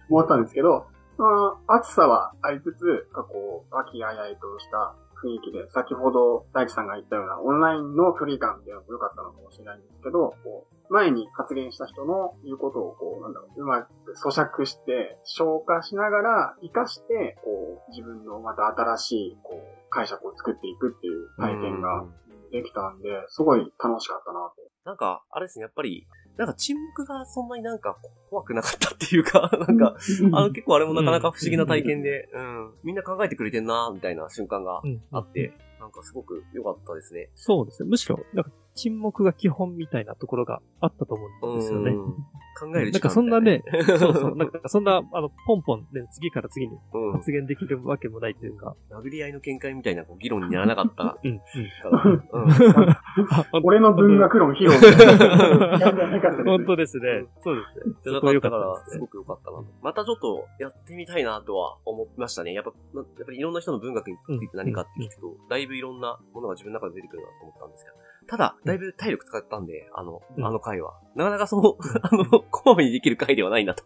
思ったんですけど、その熱さはありつつ、こう、和気あいあいとした雰囲気で、先ほど大地さんが言ったようなオンラインの距離感っていうのも良かったのかもしれないんですけど、こう前に発言した人の言うことをこう、なんだろう、うまく咀嚼して、消化しながら活かして、こう、自分のまた新しい、こう、解釈を作っていくっていう体験ができたんで、すごい楽しかったなと。なんか、あれですね、やっぱり、なんか沈黙がそんなになんか怖くなかったっていうか、なんか、あの結構あれもなかなか不思議な体験で、うん、みんな考えてくれてんな、みたいな瞬間があって、なんかすごく良かったですね。そうですね。むしろ、なんか沈黙が基本みたいなところがあったと思うんですよね。考える時間みたいな。なんかそんなね、そうそう、なんかそんな、あの、ポンポンで、ね、次から次に発言できるわけもないというか。うん、殴り合いの見解みたいなこう議論にならなかった。うん、うん。うん、俺の文学論披露本当ですね。そうですね。じゃなかったから、すごく良かったなと。またちょっとやってみたいなとは思いましたね。やっぱ、やっぱりいろんな人の文学について何かって聞くと、うん、だいぶいろんなものが自分の中で出てくるなと思ったんですけど。ただ、だいぶ体力使ったんで、あの、うん、あの回は。なかなかその、あの、こまめにできる回ではないなと、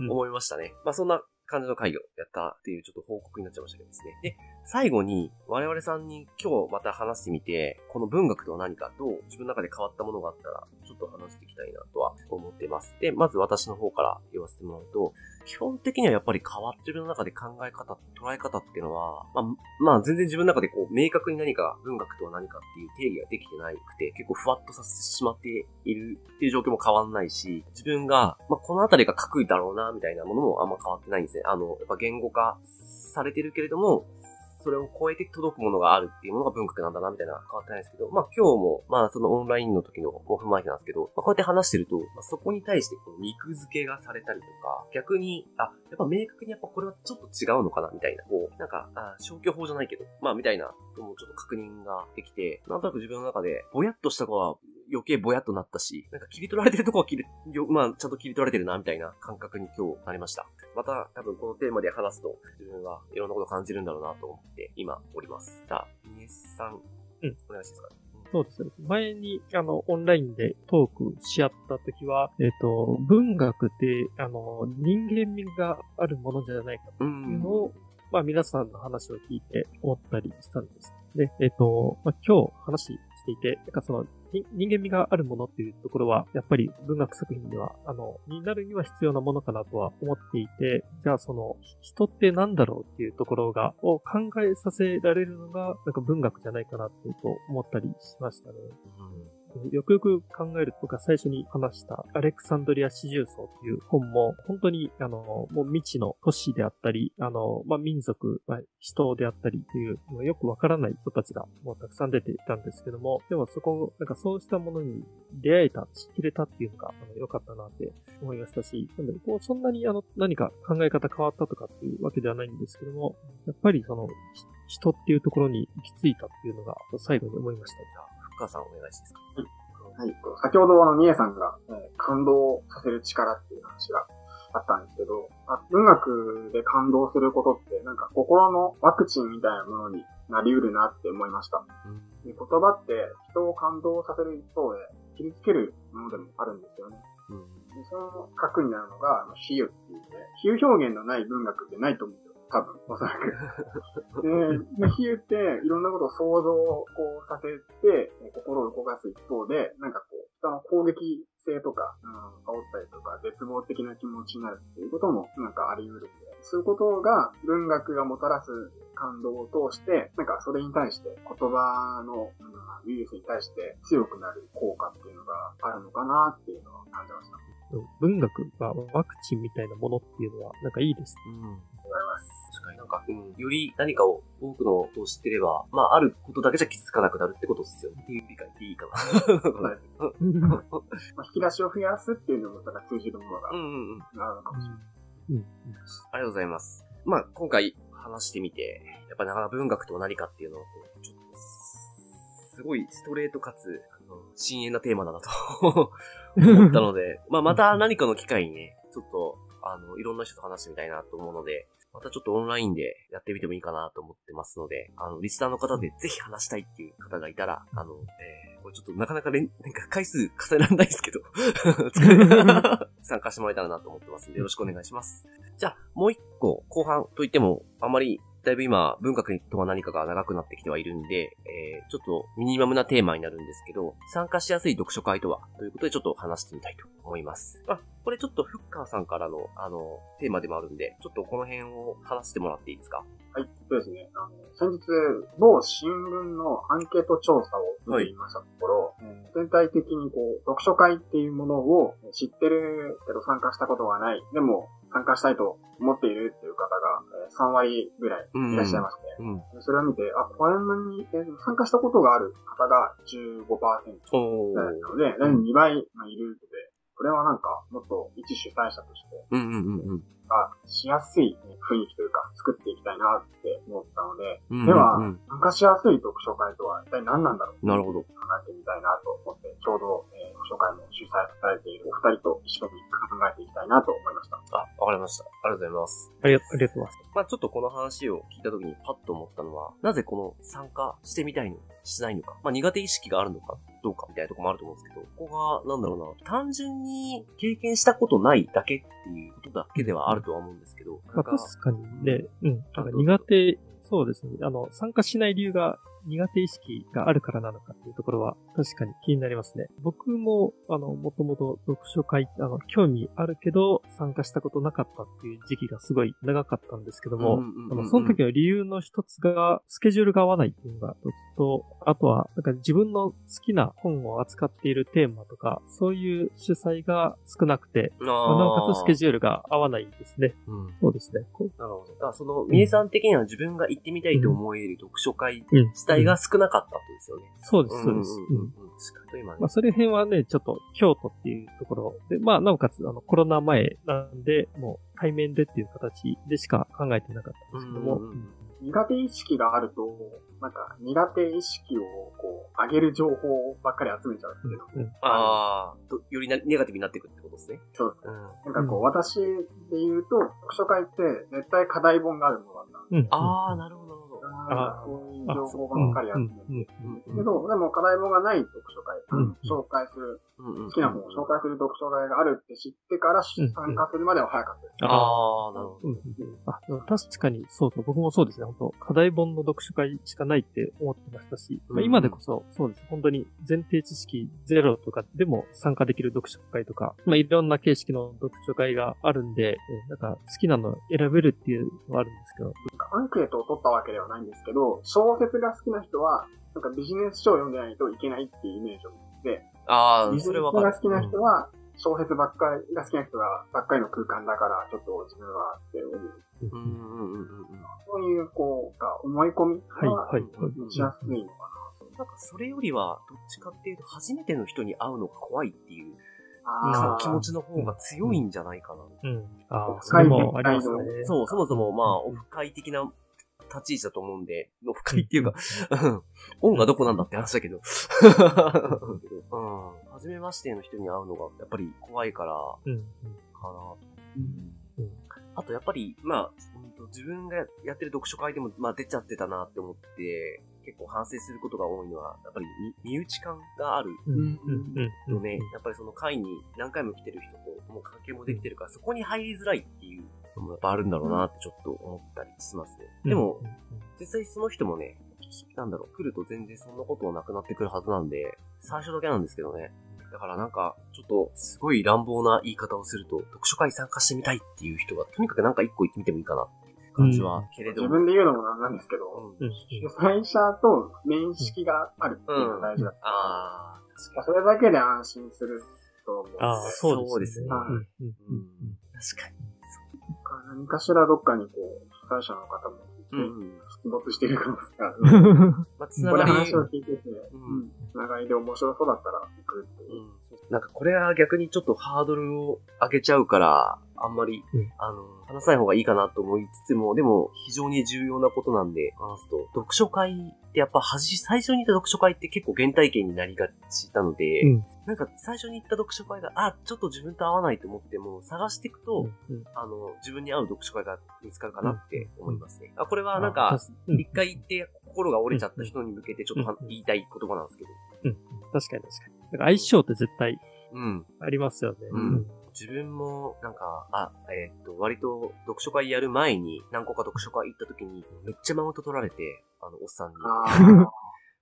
うん、思いましたね。まあそんな感じの回をやったっていうちょっと報告になっちゃいましたけどですね。で、最後に我々さんに今日また話してみて、この文学とは何かと自分の中で変わったものがあったら、ちょっと話していきたいなとは思っています。で、まず私の方から言わせてもらうと、基本的にはやっぱり変わってるの中で考え方、捉え方っていうのは、まあ、まあ、全然自分の中でこう、明確に何か、文学とは何かっていう定義ができてないくて、結構ふわっとさせてしまっているっていう状況も変わんないし、自分が、まあ、このあたりが書くだろうな、みたいなものもあんま変わってないんですね。あの、やっぱ言語化されてるけれども、それを超えて届くものがあるっていうものが文学なんだなみたいな変わってないんですけど、まあ今日も、まあそのオンラインの時のも踏まえてなんですけど、まあ、こうやって話してると、まあ、そこに対してこう肉付けがされたりとか、逆に、あ、やっぱ明確にやっぱこれはちょっと違うのかなみたいな、こう、なんか、あ、消去法じゃないけど、まあみたいな、もうちょっと確認ができて、なんとなく自分の中でぼやっとした子は、余計ぼやっとなったし、なんか切り取られてるとこは切り、まあちゃんと切り取られてるなみたいな感覚に今日なりました。また多分このテーマで話すと自分はいろんなことを感じるんだろうなと思って今おります。じゃあ、イネスさん、うん、お願いしますか。そうですね。前に、あの、オンラインでトークし合ったときは、えっと、文学って、あの、人間味があるものじゃないかというのを、まあ皆さんの話を聞いて思ったりしたんです。で、えっと、まあ今日話していて、なんかその、人間味があるものっていうところは、やっぱり文学作品では、あの、になるには必要なものかなとは思っていて、じゃあその、人って何だろうっていうところが、を考えさせられるのが、なんか文学じゃないかなっていうと思ったりしましたね。うん、よくよく考えるとか最初に話したアレクサンドリア四重奏という本も本当にあのもう未知の都市であったりあのまあ民族、まあ、人であったりというよくわからない人たちがもうたくさん出ていたんですけども、でもそこなんかそうしたものに出会えたし知れたっていうのがあの良かったなって思いましたし、なんでこうそんなにあの何か考え方変わったとかっていうわけではないんですけども、やっぱりその人っていうところに行き着いたっていうのが最後に思いました。お母さんお願いします。はい。先ほどあの、みえさんが、えー、感動させる力っていう話があったんですけど、あ、文学で感動することって、なんか心のワクチンみたいなものになりうるなって思いました。で、言葉って人を感動させる一方で、傷つけるものでもあるんですよね。うん、でその核になるのが、あの比喩っていうので、比喩表現のない文学ってないと思うんですよ。多分、おそらく。で、比喩って、いろんなことを想像をこうさせて、心を動かす一方で、なんかこう、人の攻撃性とか、うん、煽ったりとか、絶望的な気持ちになるっていうことも、なんかあり得るんで、そういうことが、文学がもたらす感動を通して、なんかそれに対して、言葉の、うん、ウイルスに対して強くなる効果っていうのがあるのかなっていうのは感じました。文学がワクチンみたいなものっていうのは、なんかいいですね。うん確かになんか、うん、より何かを多くのことを知ってれば、まあ、あることだけじゃ傷つかなくなるってことですよね。っていう理解でいいかな。引き出しを増やすっていうのも、なんか通じるものが、あるのかもしれない。うんうん、ありがとうございます。まあ、今回話してみて、やっぱなかなか文学とは何かっていうのを、ちょっと、すごいストレートかつ、あの深遠なテーマだなと思ったので、まあ、また何かの機会にね、ちょっと、あの、いろんな人と話してみたいなと思うので、またちょっとオンラインでやってみてもいいかなと思ってますので、あの、リスナーの方でぜひ話したいっていう方がいたら、あの、えー、これちょっとなかなか連、なんか回数重ならないですけど、参加してもらえたらなと思ってますんで、よろしくお願いします。じゃあ、もう一個、後半といっても、あまり、だいぶ今、文学とは何かが長くなってきてはいるんで、えー、ちょっとミニマムなテーマになるんですけど、参加しやすい読書会とは、ということでちょっと話してみたいと思います。あ、これちょっとフッカーさんからの、あの、テーマでもあるんで、ちょっとこの辺を話してもらっていいですか？はい、そうですね。あの、先日、某新聞のアンケート調査を見ていましたところ、はい、全体的にこう、読書会っていうものを知ってるけど参加したことがない。でも、参加したいと思っているっていう方がさん割ぐらいいらっしゃいまして、うんうん、それを見て、あ、これに参加したことがある方が じゅうごパーセント だったので、にばいいるので、これはなんかもっと一主催者として、うんうんうんうん、しやすい雰囲気というか作っていきたいなって思ったので、うんうんうん、では、参加しやすい読書会とは一体何なんだろう？なるほど。考えてみたいなと思って、ちょうど、えー、読書会も主催されているお二人と一緒に考えていきたいなと思いました。あ、わかりました。ありがとうございます。ありがとうございます。まあちょっとこの話を聞いたときにパッと思ったのは、なぜこの参加してみたいの、しないのか、まあ苦手意識があるのかどうかみたいなところもあると思うんですけど、ここがなんだろうな、単純に経験したことないだけっていうことだけではあるとは思うんですけど、まあ、確かにね、うん、なんか苦手、そうですね、あの参加しない理由が苦手意識があるからなのかっていうところは確かに気になりますね。僕もあのもともと読書会あの興味あるけど参加したことなかったっていう時期がすごい長かったんですけども、うんうんうんうん、その時の理由の一つがスケジュールが合わないっていうのが一つと、あとはなんか自分の好きな本を扱っているテーマとかそういう主催が少なくて、なおかつスケジュールが合わないですね。うん、そうですね。なるほど。だからそのみえさん的には自分が行ってみたいと思える読書会したい、うん。うんが少なかったんですよね。そうです、そうです。まあ、それ辺はね、ちょっと京都っていうところで、まあ、なおかつ、あの、コロナ前なんで、もう対面でっていう形でしか考えてなかったんですけども。うんうんうん、苦手意識があると、なんか苦手意識をこう上げる情報ばっかり集めちゃうんですけど、うん、ああ、よりネガティブになっていくってことですね。そうですね。うん、なんかこう、うん、私で言うと読書会って絶対課題本があるものなんだ。うん、ああ、なるほど。あそういう情報ばっかり集めて、けどでも課題本がない読書会、うん、紹介する、うん、好きな本を紹介する読書会があるって知ってから参加するまでは早かったです、うん、ああ、なるほど、うんうん、あ確かにそうそう、僕もそうですね、本当課題本の読書会しかないって思ってましたし、うんまあ、今でこそそうです、本当に前提知識ゼロとかでも参加できる読書会とか、まあ、いろんな形式の読書会があるんで、なんか好きなの選べるっていうのはあるんですけど、アンケートを取ったわけではないんですけど、小説が好きな人はなんかビジネス書を読んでないといけないっていうイメージを持って、あビジネス書が好きな人は小説ばっかりが好きな人がばっかりの空間だからちょっと自分はって思う。そういうこうか思い込みが持ちやすいのかな。なんかそれよりはどっちかっていうと初めての人に会うのが怖いっていう。あ気持ちの方が強いんじゃないかな。うん。うん、ああ、それもありますね。そう、そもそもまあ、オフ会的な立ち位置だと思うんで、オフ会っていうか、うん、音がどこなんだって話だけど。うん。初めましての人に会うのがやっぱり怖いから、うん、かな。うんうん、あとやっぱり、まあ、自分がやってる読書会でも、まあ出ちゃってたなって思って、結構反省することが多いのは、やっぱり身内感があるのね、やっぱりその会に何回も来てる人ともう関係もできてるから、そこに入りづらいっていうのもやっぱあるんだろうなってちょっと思ったりしますね。でも、実際その人もね、なんだろう、来ると全然そんなことはなくなってくるはずなんで、最初だけなんですけどね。だからなんか、ちょっとすごい乱暴な言い方をすると、読書会参加してみたいっていう人が、とにかくなんか一個行ってみてもいいかな。感じは、うん、けれども。自分で言うのもなんなんですけど、うん、主催者と面識があるっていうのが大事だった、うんうん、ああ、それだけで安心すると思う。ああ、そうですね。確かに。何かしらどっかにこう、主催者の方も、出没してるかもしれない。まあ、つながり。これ話を聞いてて、うん、つながりで面白そうだったら行くっていう。うん、なんかこれは逆にちょっとハードルを上げちゃうから、あんまり、うん、あの、話さない方がいいかなと思いつつも、でも、非常に重要なことなんで、話すと、読書会ってやっぱ、はじ、最初に行った読書会って結構原体験になりがちなので、うん、なんか、最初に行った読書会が、あ、ちょっと自分と合わないと思っても、探していくと、うんうん、あの、自分に合う読書会が見つかるかなって思いますね。うん、あ、これはなんか、一回行って心が折れちゃった人に向けてちょっと言いたい言葉なんですけど。うん、うん、確かに確かに。なんか相性って絶対、うん、ありますよね。うんうん自分も、なんか、あ、えっと、割と、読書会やる前に、何個か読書会行った時に、めっちゃマウント取られて、あの、おっさんに。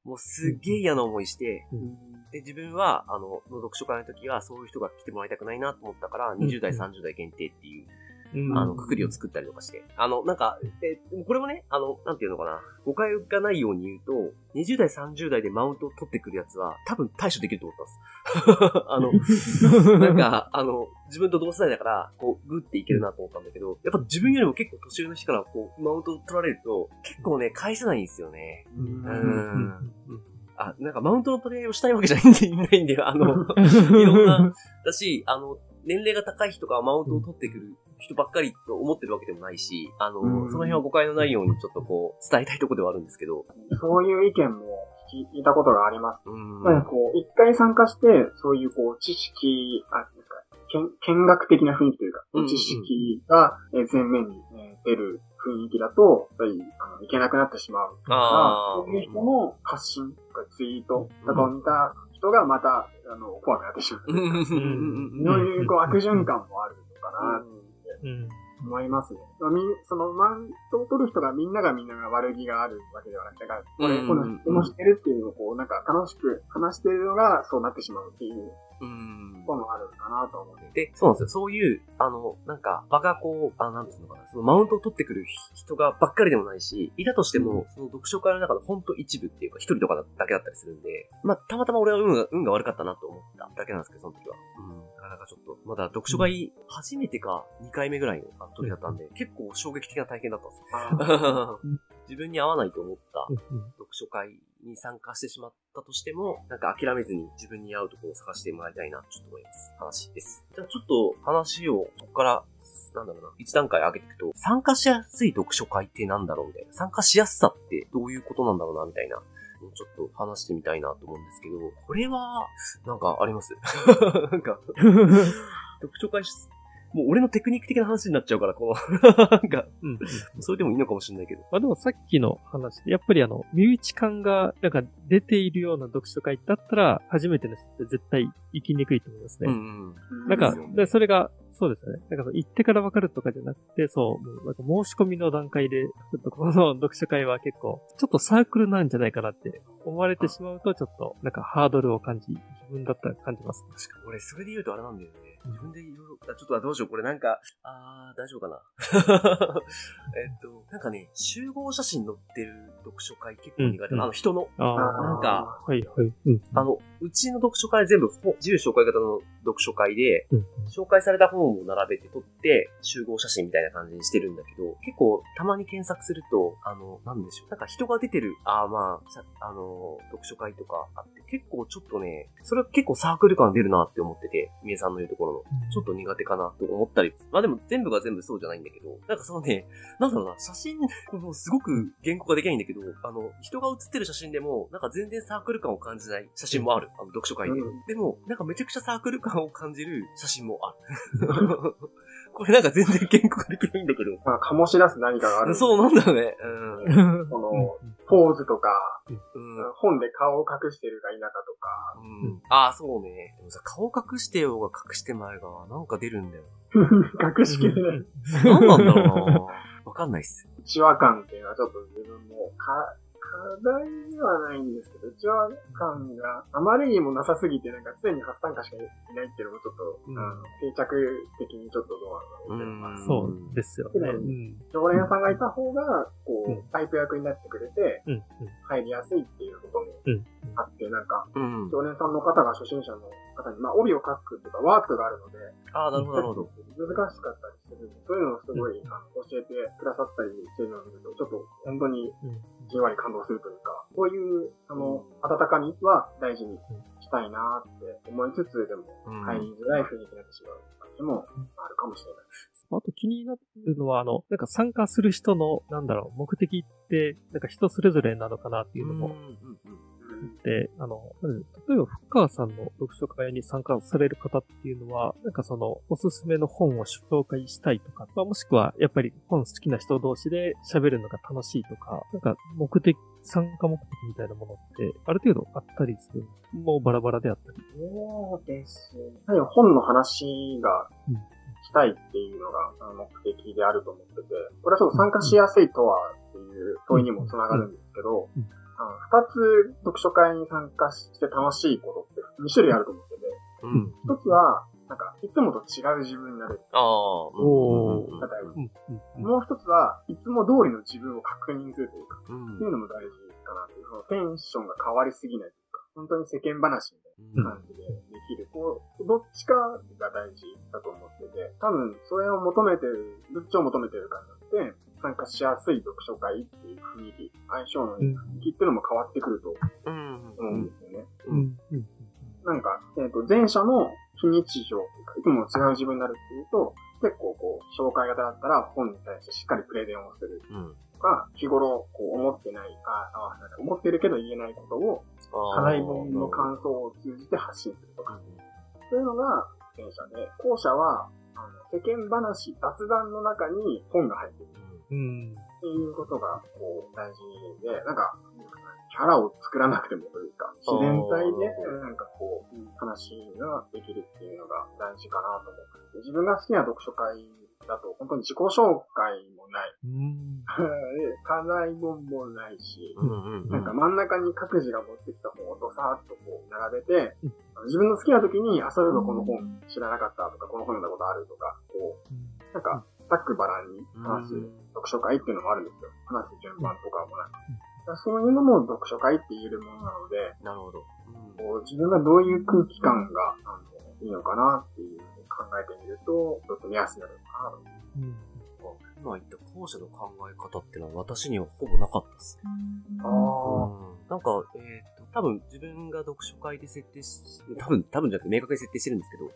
もうすっげえ嫌な思いして、うん、で、自分は、あの、読書会の時は、そういう人が来てもらいたくないなと思ったから、にじゅう代、さんじゅう代限定っていう、うん、あの、くくりを作ったりとかして。あの、なんか、え、これもね、あの、なんていうのかな、誤解がないように言うと、にじゅう代、さんじゅう代でマウントを取ってくるやつは、多分対処できると思ったんです。あの、なんか、あの、自分と同世代だから、こう、グっていけるなと思ったんだけど、やっぱ自分よりも結構年上の人から、こう、マウントを取られると、結構ね、返せないんですよね。うーん。あ、なんか、マウントの取り合いをしたいわけじゃないんで、あの、いろんな、だし、あの、年齢が高い人がマウントを取ってくる人ばっかりと思ってるわけでもないし、あの、うん、その辺は誤解のないようにちょっとこう、伝えたいところではあるんですけど。そういう意見も聞いたことがあります。うん。なんかこう、一回参加して、そういうこう、知識、あ、なんか、見学的な雰囲気というか、うんうん、知識が前面に出る雰囲気だと、やっぱり、あの、いけなくなってしまうから。そういう人の発信とかツイートとかを見た人がまた、あの、怖くなってしまう。そういうこう、悪循環もあるのかな。うん、思いますね。み、その、マウントを取る人がみんながみんなが悪気があるわけではなくて、だから、これ、この人もしてるっていうのを、こう、なんか楽しく話してるのが、そうなってしまうっていう、こともあるのかなと思って。で、そうなんですよ。そういう、あの、なんか、場がこう、あ、なんていうのかな、そのマウントを取ってくる人がばっかりでもないし、いたとしても、その読書会の中のほんと一部っていうか、一人とかだけだったりするんで、まあ、たまたま俺は運が、運が悪かったなと思っただけなんですけど、その時は。うんなんかちょっと、まだ読書会初めてかにかいめぐらいの時だったんで、結構衝撃的な体験だったんですよ。自分に合わないと思った読書会に参加してしまったとしても、なんか諦めずに自分に合うところを探してもらいたいな、ちょっと思います。話です。じゃあちょっと話を、ここから、なんだろうな、一段階上げていくと、参加しやすい読書会ってなんだろうみたいな。参加しやすさってどういうことなんだろうな、みたいな。ちょっと話してみたいなと思うんですけど、これは、なんかありますなんか、読書会室。もう俺のテクニック的な話になっちゃうから、この、なんか、うん。それでもいいのかもしれないけど。まあでもさっきの話で、やっぱりあの、身内感が、なんか出ているような読書会だったら、初めての人って絶対行きにくいと思いますね。うん、うん。なんか、で、それが、そうですね。なんか行ってから分かるとかじゃなくて、そう、なんか申し込みの段階で、ちょっとこの読書会は結構、ちょっとサークルなんじゃないかなって思われてしまうと、ちょっと、なんかハードルを感じ、自分だったら感じます。確かに。俺、それで言うとあれなんだよね。自分でいろいろ、ちょっとどうしよう、これなんか、あー、大丈夫かな。えっと、なんかね、集合写真載ってる読書会結構苦手な、うんうん、あの人の、あなんか、はいはい、うん、あの、うちの読書会全部、自由紹介型の読書会で、うん、紹介された本を並べて撮って、集合写真みたいな感じにしてるんだけど、結構たまに検索すると、あの、なんでしょう、なんか人が出てる、あーまあ、あの、読書会とかあって、結構ちょっとね、それは結構サークル感出るなって思ってて、みえさんの言うところの。ちょっと苦手かなと思ったり。まあでも全部が全部そうじゃないんだけど、なんかそのね、なんだろうな、写真、もうすごく原稿ができないんだけど、あの、人が写ってる写真でも、なんか全然サークル感を感じない写真もある。あの、読書会で。うん、でも、なんかめちゃくちゃサークル感を感じる写真もある。これなんか全然原稿ができないんだけど。まあ、醸し出す何かがある。そうなんだよね。うん。この、ポーズとか、うん、本で顔を隠してるが否かとか。うん。ああ、そうね。でもさ、顔隠してようが隠して前が、なんか出るんだよ。隠しきれない。何なんだろうな。わかんないっす。内輪感っていうのはちょっと自分も、か、課題ではないんですけど、内輪感があまりにもなさすぎて、なんか常に発散化しかいないっていうのもちょっと、うん、あの定着的にちょっとどうなのかなって思います。そうですよね。常連さんがいた方が、こう、うん、タイプ役になってくれて、うん、入りやすいっていうこともあって、うん、なんか、うん、常連さんの方が初心者の方に、まあ、帯を書くとかワークがあるので、ああ、なるほど、なるほど。難しかったりするんで、そういうのをすごい、うん、あの教えてくださったりしてるのを見ると、ちょっと本当に、じんわり感動するというか、こういう、あの、温かみは大事にしたいなって思いつつ、でも、入りづらい雰囲気になってしまう感じもあるかもしれないです。あと気になるのは、あの、なんか参加する人の、なんだろう、目的って、なんか人それぞれなのかなっていうのも、うんうんうんで、あの、例えば、福川さんの読書会に参加される方っていうのは、なんかその、おすすめの本を紹介したいとか、まあ、もしくは、やっぱり本好きな人同士で喋るのが楽しいとか、なんか目的、参加目的みたいなものって、ある程度あったりする。もうバラバラであったり。そうです。はい、本の話が、うんしたいっていうのが目的であると思ってて、これはちょっと参加しやすいとはっていう問いにもつながるんですけど、うんうん、あのふたつ読書会に参加して楽しいことってに種類あると思ってて、うん、ひとつは、なんか、いつもと違う自分になれる。ああ、おー。例えば。もう一つは、いつも通りの自分を確認するというか、うん、っていうのも大事かなっていう。そのテンションが変わりすぎない。本当に世間話みたいな感じでできる。こう、どっちかが大事だと思ってて、多分それを求めてる、どっちを求めてるかによって、参加しやすい読書会っていう雰囲気、相性の雰囲気っていうのも変わってくると思うんですよね。うんうん、なんか、えーと、前者の非日常とか、いつも違う自分になるっていうと、結構こう、紹介型だったら本に対してしっかりプレゼンをする。うんが日頃こう思ってないああ思ってるけど言えないことを課題本の感想を通じて発信するとか、そういうのが前者で、後者はあの世間話雑談の中に本が入っているっていうことがこう大事で、なんかキャラを作らなくてもというか自然体でなんかこう話ができるっていうのが大事かなと思う。自分が好きな読書会だと本当に自己紹介もない、うん、課題本もないし、うんうんうん、なんか真ん中に各自が持ってきた本をドサーッとこう並べて、うん、自分の好きな時にあそういえばこの本知らなかったとかこの本読んだことあるとかこうなんかざっくばらんに話す読書会っていうのもあるんですよ。話す順番とかもなく、うん、そういうのも読書会って言えるものなので、なるほど、うん、自分がどういう空気感があのいいのかなっていう。考えてみると、ちょっと目安になるかな。うん。今言った後者の考え方ってのは私にはほぼなかったですね。ああ。なんか、えー、っと、多分自分が読書会で設定し、多分、多分じゃなくて明確に設定してるんですけど、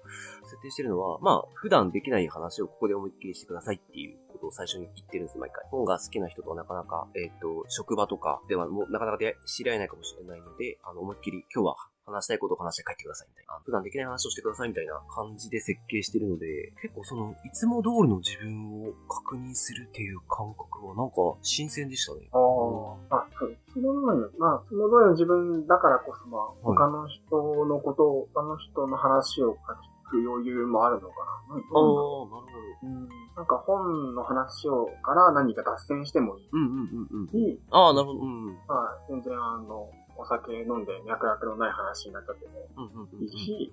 設定してるのは、まあ、普段できない話をここで思いっきりしてくださいっていうことを最初に言ってるんです、毎回。本が好きな人とはなかなか、えー、っと、職場とかではもうなかなか知り合えないかもしれないので、あの、思いっきり今日は、話したいことを話して帰ってくださいみたいな。普段できない話をしてくださいみたいな感じで設計してるので、結構その、いつも通りの自分を確認するっていう感覚はなんか新鮮でしたね。あ、うん、あ、そう。その部分、まあ、その部分の自分だからこそ、まあ、他の人のことを、他の人の話を書き余裕もあるのかな。ああ、なるほど。うん。なんか本の話をから何か脱線してもいい。うんうんうんうん。いい。ああ、なるほど。うん。はい、全然あの、お酒飲んで脈絡のない話になっちゃってもいいし、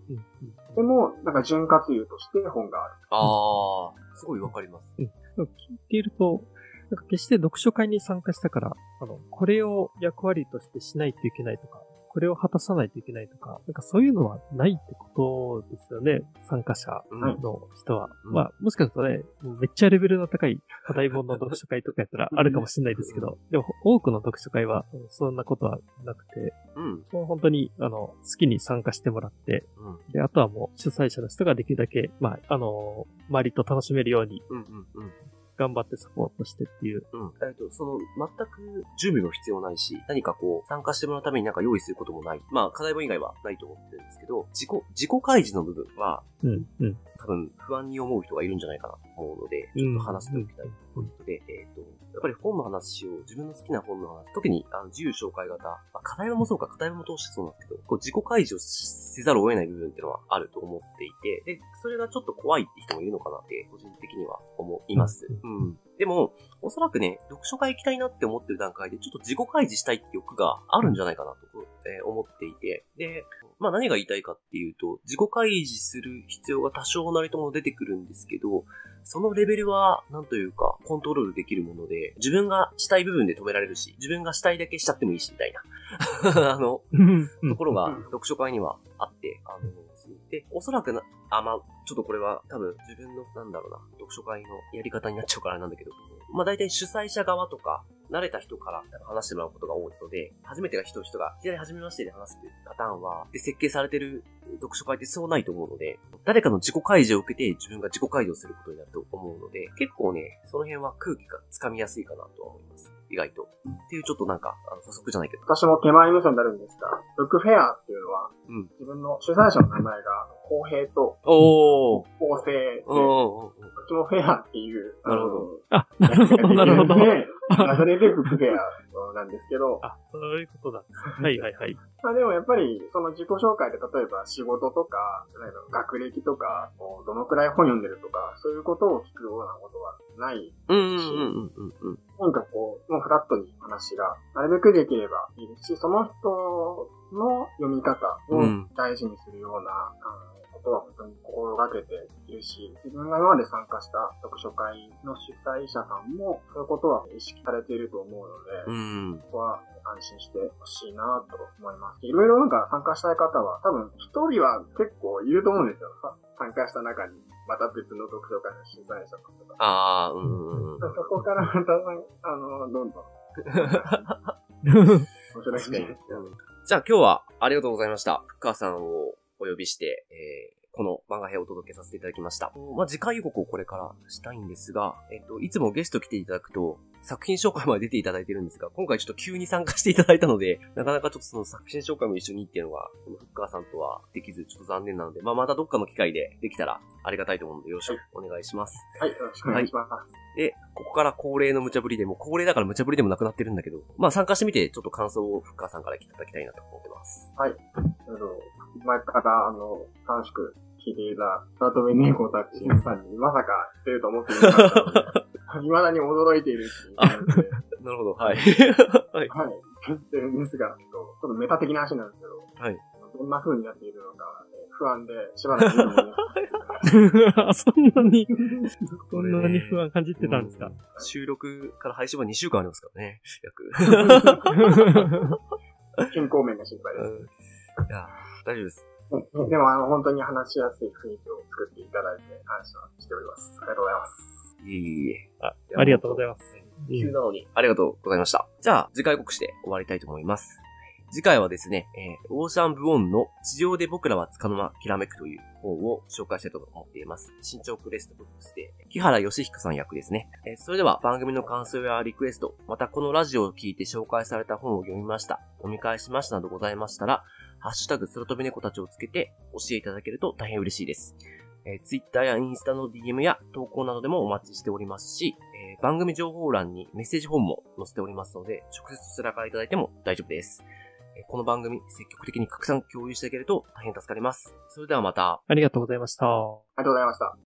でも、なんか潤滑油として本がある。ああ、すごいわかります。うん。聞いていると、なんか決して読書会に参加したから、あの、これを役割としてしないといけないとか、これを果たさないといけないとか、なんかそういうのはないってことですよね、参加者の人は。うん、まあ、もしかするとね、めっちゃレベルの高い課題本の読書会とかやったらあるかもしれないですけど、でも多くの読書会はそんなことはなくて、うん、もう本当に、あの、好きに参加してもらって、うん、で、あとはもう主催者の人ができるだけ、まあ、あの、周りと楽しめるように、うんうんうん、頑張ってサポートしてっていう。うん。えっと、その、全く準備も必要ないし、何かこう、参加してもらうために何か用意することもない。まあ、課題本以外はないと思ってるんですけど、自己、自己開示の部分は、うん、うん。多分、不安に思う人がいるんじゃないかなと思うので、ちょっと話しておきたいポイントで、うんうん、えっと、やっぱり本の話を、自分の好きな本の話、特に、あの、自由紹介型、まあ、課題本もそうか、課題本も通してそうなんですけど、こう、自己開示をせざるを得ない部分っていうのはあると思っていて、で、それがちょっと怖いって人もいるのかなって、個人的には思います。うんうん、でも、おそらくね、読書会行きたいなって思ってる段階で、ちょっと自己開示したいって欲があるんじゃないかなと思っていて、で、まあ何が言いたいかっていうと、自己開示する必要が多少なりとも出てくるんですけど、そのレベルは、なんというか、コントロールできるもので、自分がしたい部分で止められるし、自分がしたいだけしちゃってもいいし、みたいな、あの、ところが、読書会にはあって、あの、で、おそらくな、あ、まあ、ちょっとこれは多分自分の、なんだろうな、読書会のやり方になっちゃうからなんだけど、まあ大体主催者側とか、慣れた人から話してもらうことが多いので、初めてが人と人が、いきなり初めましてで話すっていうパターンは、で、設計されてる読書会ってそうないと思うので、誰かの自己開示を受けて自分が自己開示をすることになると思うので、結構ね、その辺は空気がつかみやすいかなとは思います。意外と。っていうちょっとなんか、あの補足じゃないけど。私も手前無線になるんですが、ブックフェアっていうのは、うん、自分の主催者の名前が公平と、おー、公正で、私もフェアっていう、なるほど。あ、なるほど、なるほど。それでブックフェアなんですけど。あ、そういうことだ。はいはいはい。まあでもやっぱり、その自己紹介で例えば仕事とか、学歴とか、どのくらい本読んでるとか、そういうことを聞くようなことはないし、とにかくこう、もうフラットに話が、なるべくできればいいし、その人の読み方を大事にするような、うんことは本当に心がけているし、自分が今まで参加した読書会の主催者さんもそういうことは意識されていると思うので、ここは安心してほしいなと思います。いろいろなんか参加したい方は多分一人は結構いると思うんですよ。参加した中にまた別の読書会の主催者さんとか、ああ、うん、そこからまたあのどんどん面白いし、ね、じゃあ今日はありがとうございました。ふっかーさんをお呼びして、えー、この漫画編をお届けさせていただきました。まあ、次回予告をこれからしたいんですが、えっと、いつもゲスト来ていただくと、作品紹介まで出ていただいてるんですが、今回ちょっと急に参加していただいたので、なかなかちょっとその作品紹介も一緒にっていうのが、このフッカーさんとはできず、ちょっと残念なので、まあ、またどっかの機会でできたらありがたいと思うので、よろしくお願いします。はい、よろしくお願いします。はい、で、ここから恒例の無茶ぶりで、もう恒例だから無茶ぶりでもなくなってるんだけど、まあ、参加してみて、ちょっと感想をフッカーさんからいただきたいなと思ってます。はい。あの、前から、あの、楽しく聞いていた、スタートメニューコータッチ皆さんにまさか出ると思っていなかったので、未だに驚いているっていう感じで。なるほど、はい。はい。はい。ってるんですが、ちょっとメタ的な話なんですけど、はい。どんな風になっているのか、不安で、しばらくあ、そんなに、そんなに不安感じてたんですか、うん、収録から配信はにしゅうかんありますからね、約。健康面が心配です。いや、大丈夫です。でも、あの、本当に話しやすい雰囲気を作っていただいて、感謝しております。ありがとうございます。いえいえ。あ、ありがとうございます。急なのに。ありがとうございました。じゃあ、次回告知で終わりたいと思います。次回はですね、えー、オーシャン・ブオンの地上で僕らは束の間きらめくという本を紹介したいと思っています。新潮クレストブックスで、木原義彦さん役ですね。えー、それでは番組の感想やリクエスト、またこのラジオを聞いて紹介された本を読みました、読み返しましたなどございましたら、ハッシュタグ空飛び猫たちをつけて教えていただけると大変嬉しいです。えー、Twitter やインスタの ディーエム や投稿などでもお待ちしておりますし、えー、番組情報欄にメッセージフォームも載せておりますので、直接そちらからいただいても大丈夫です。えー、この番組積極的に拡散共有していただけると大変助かります。それではまた。ありがとうございました。ありがとうございました。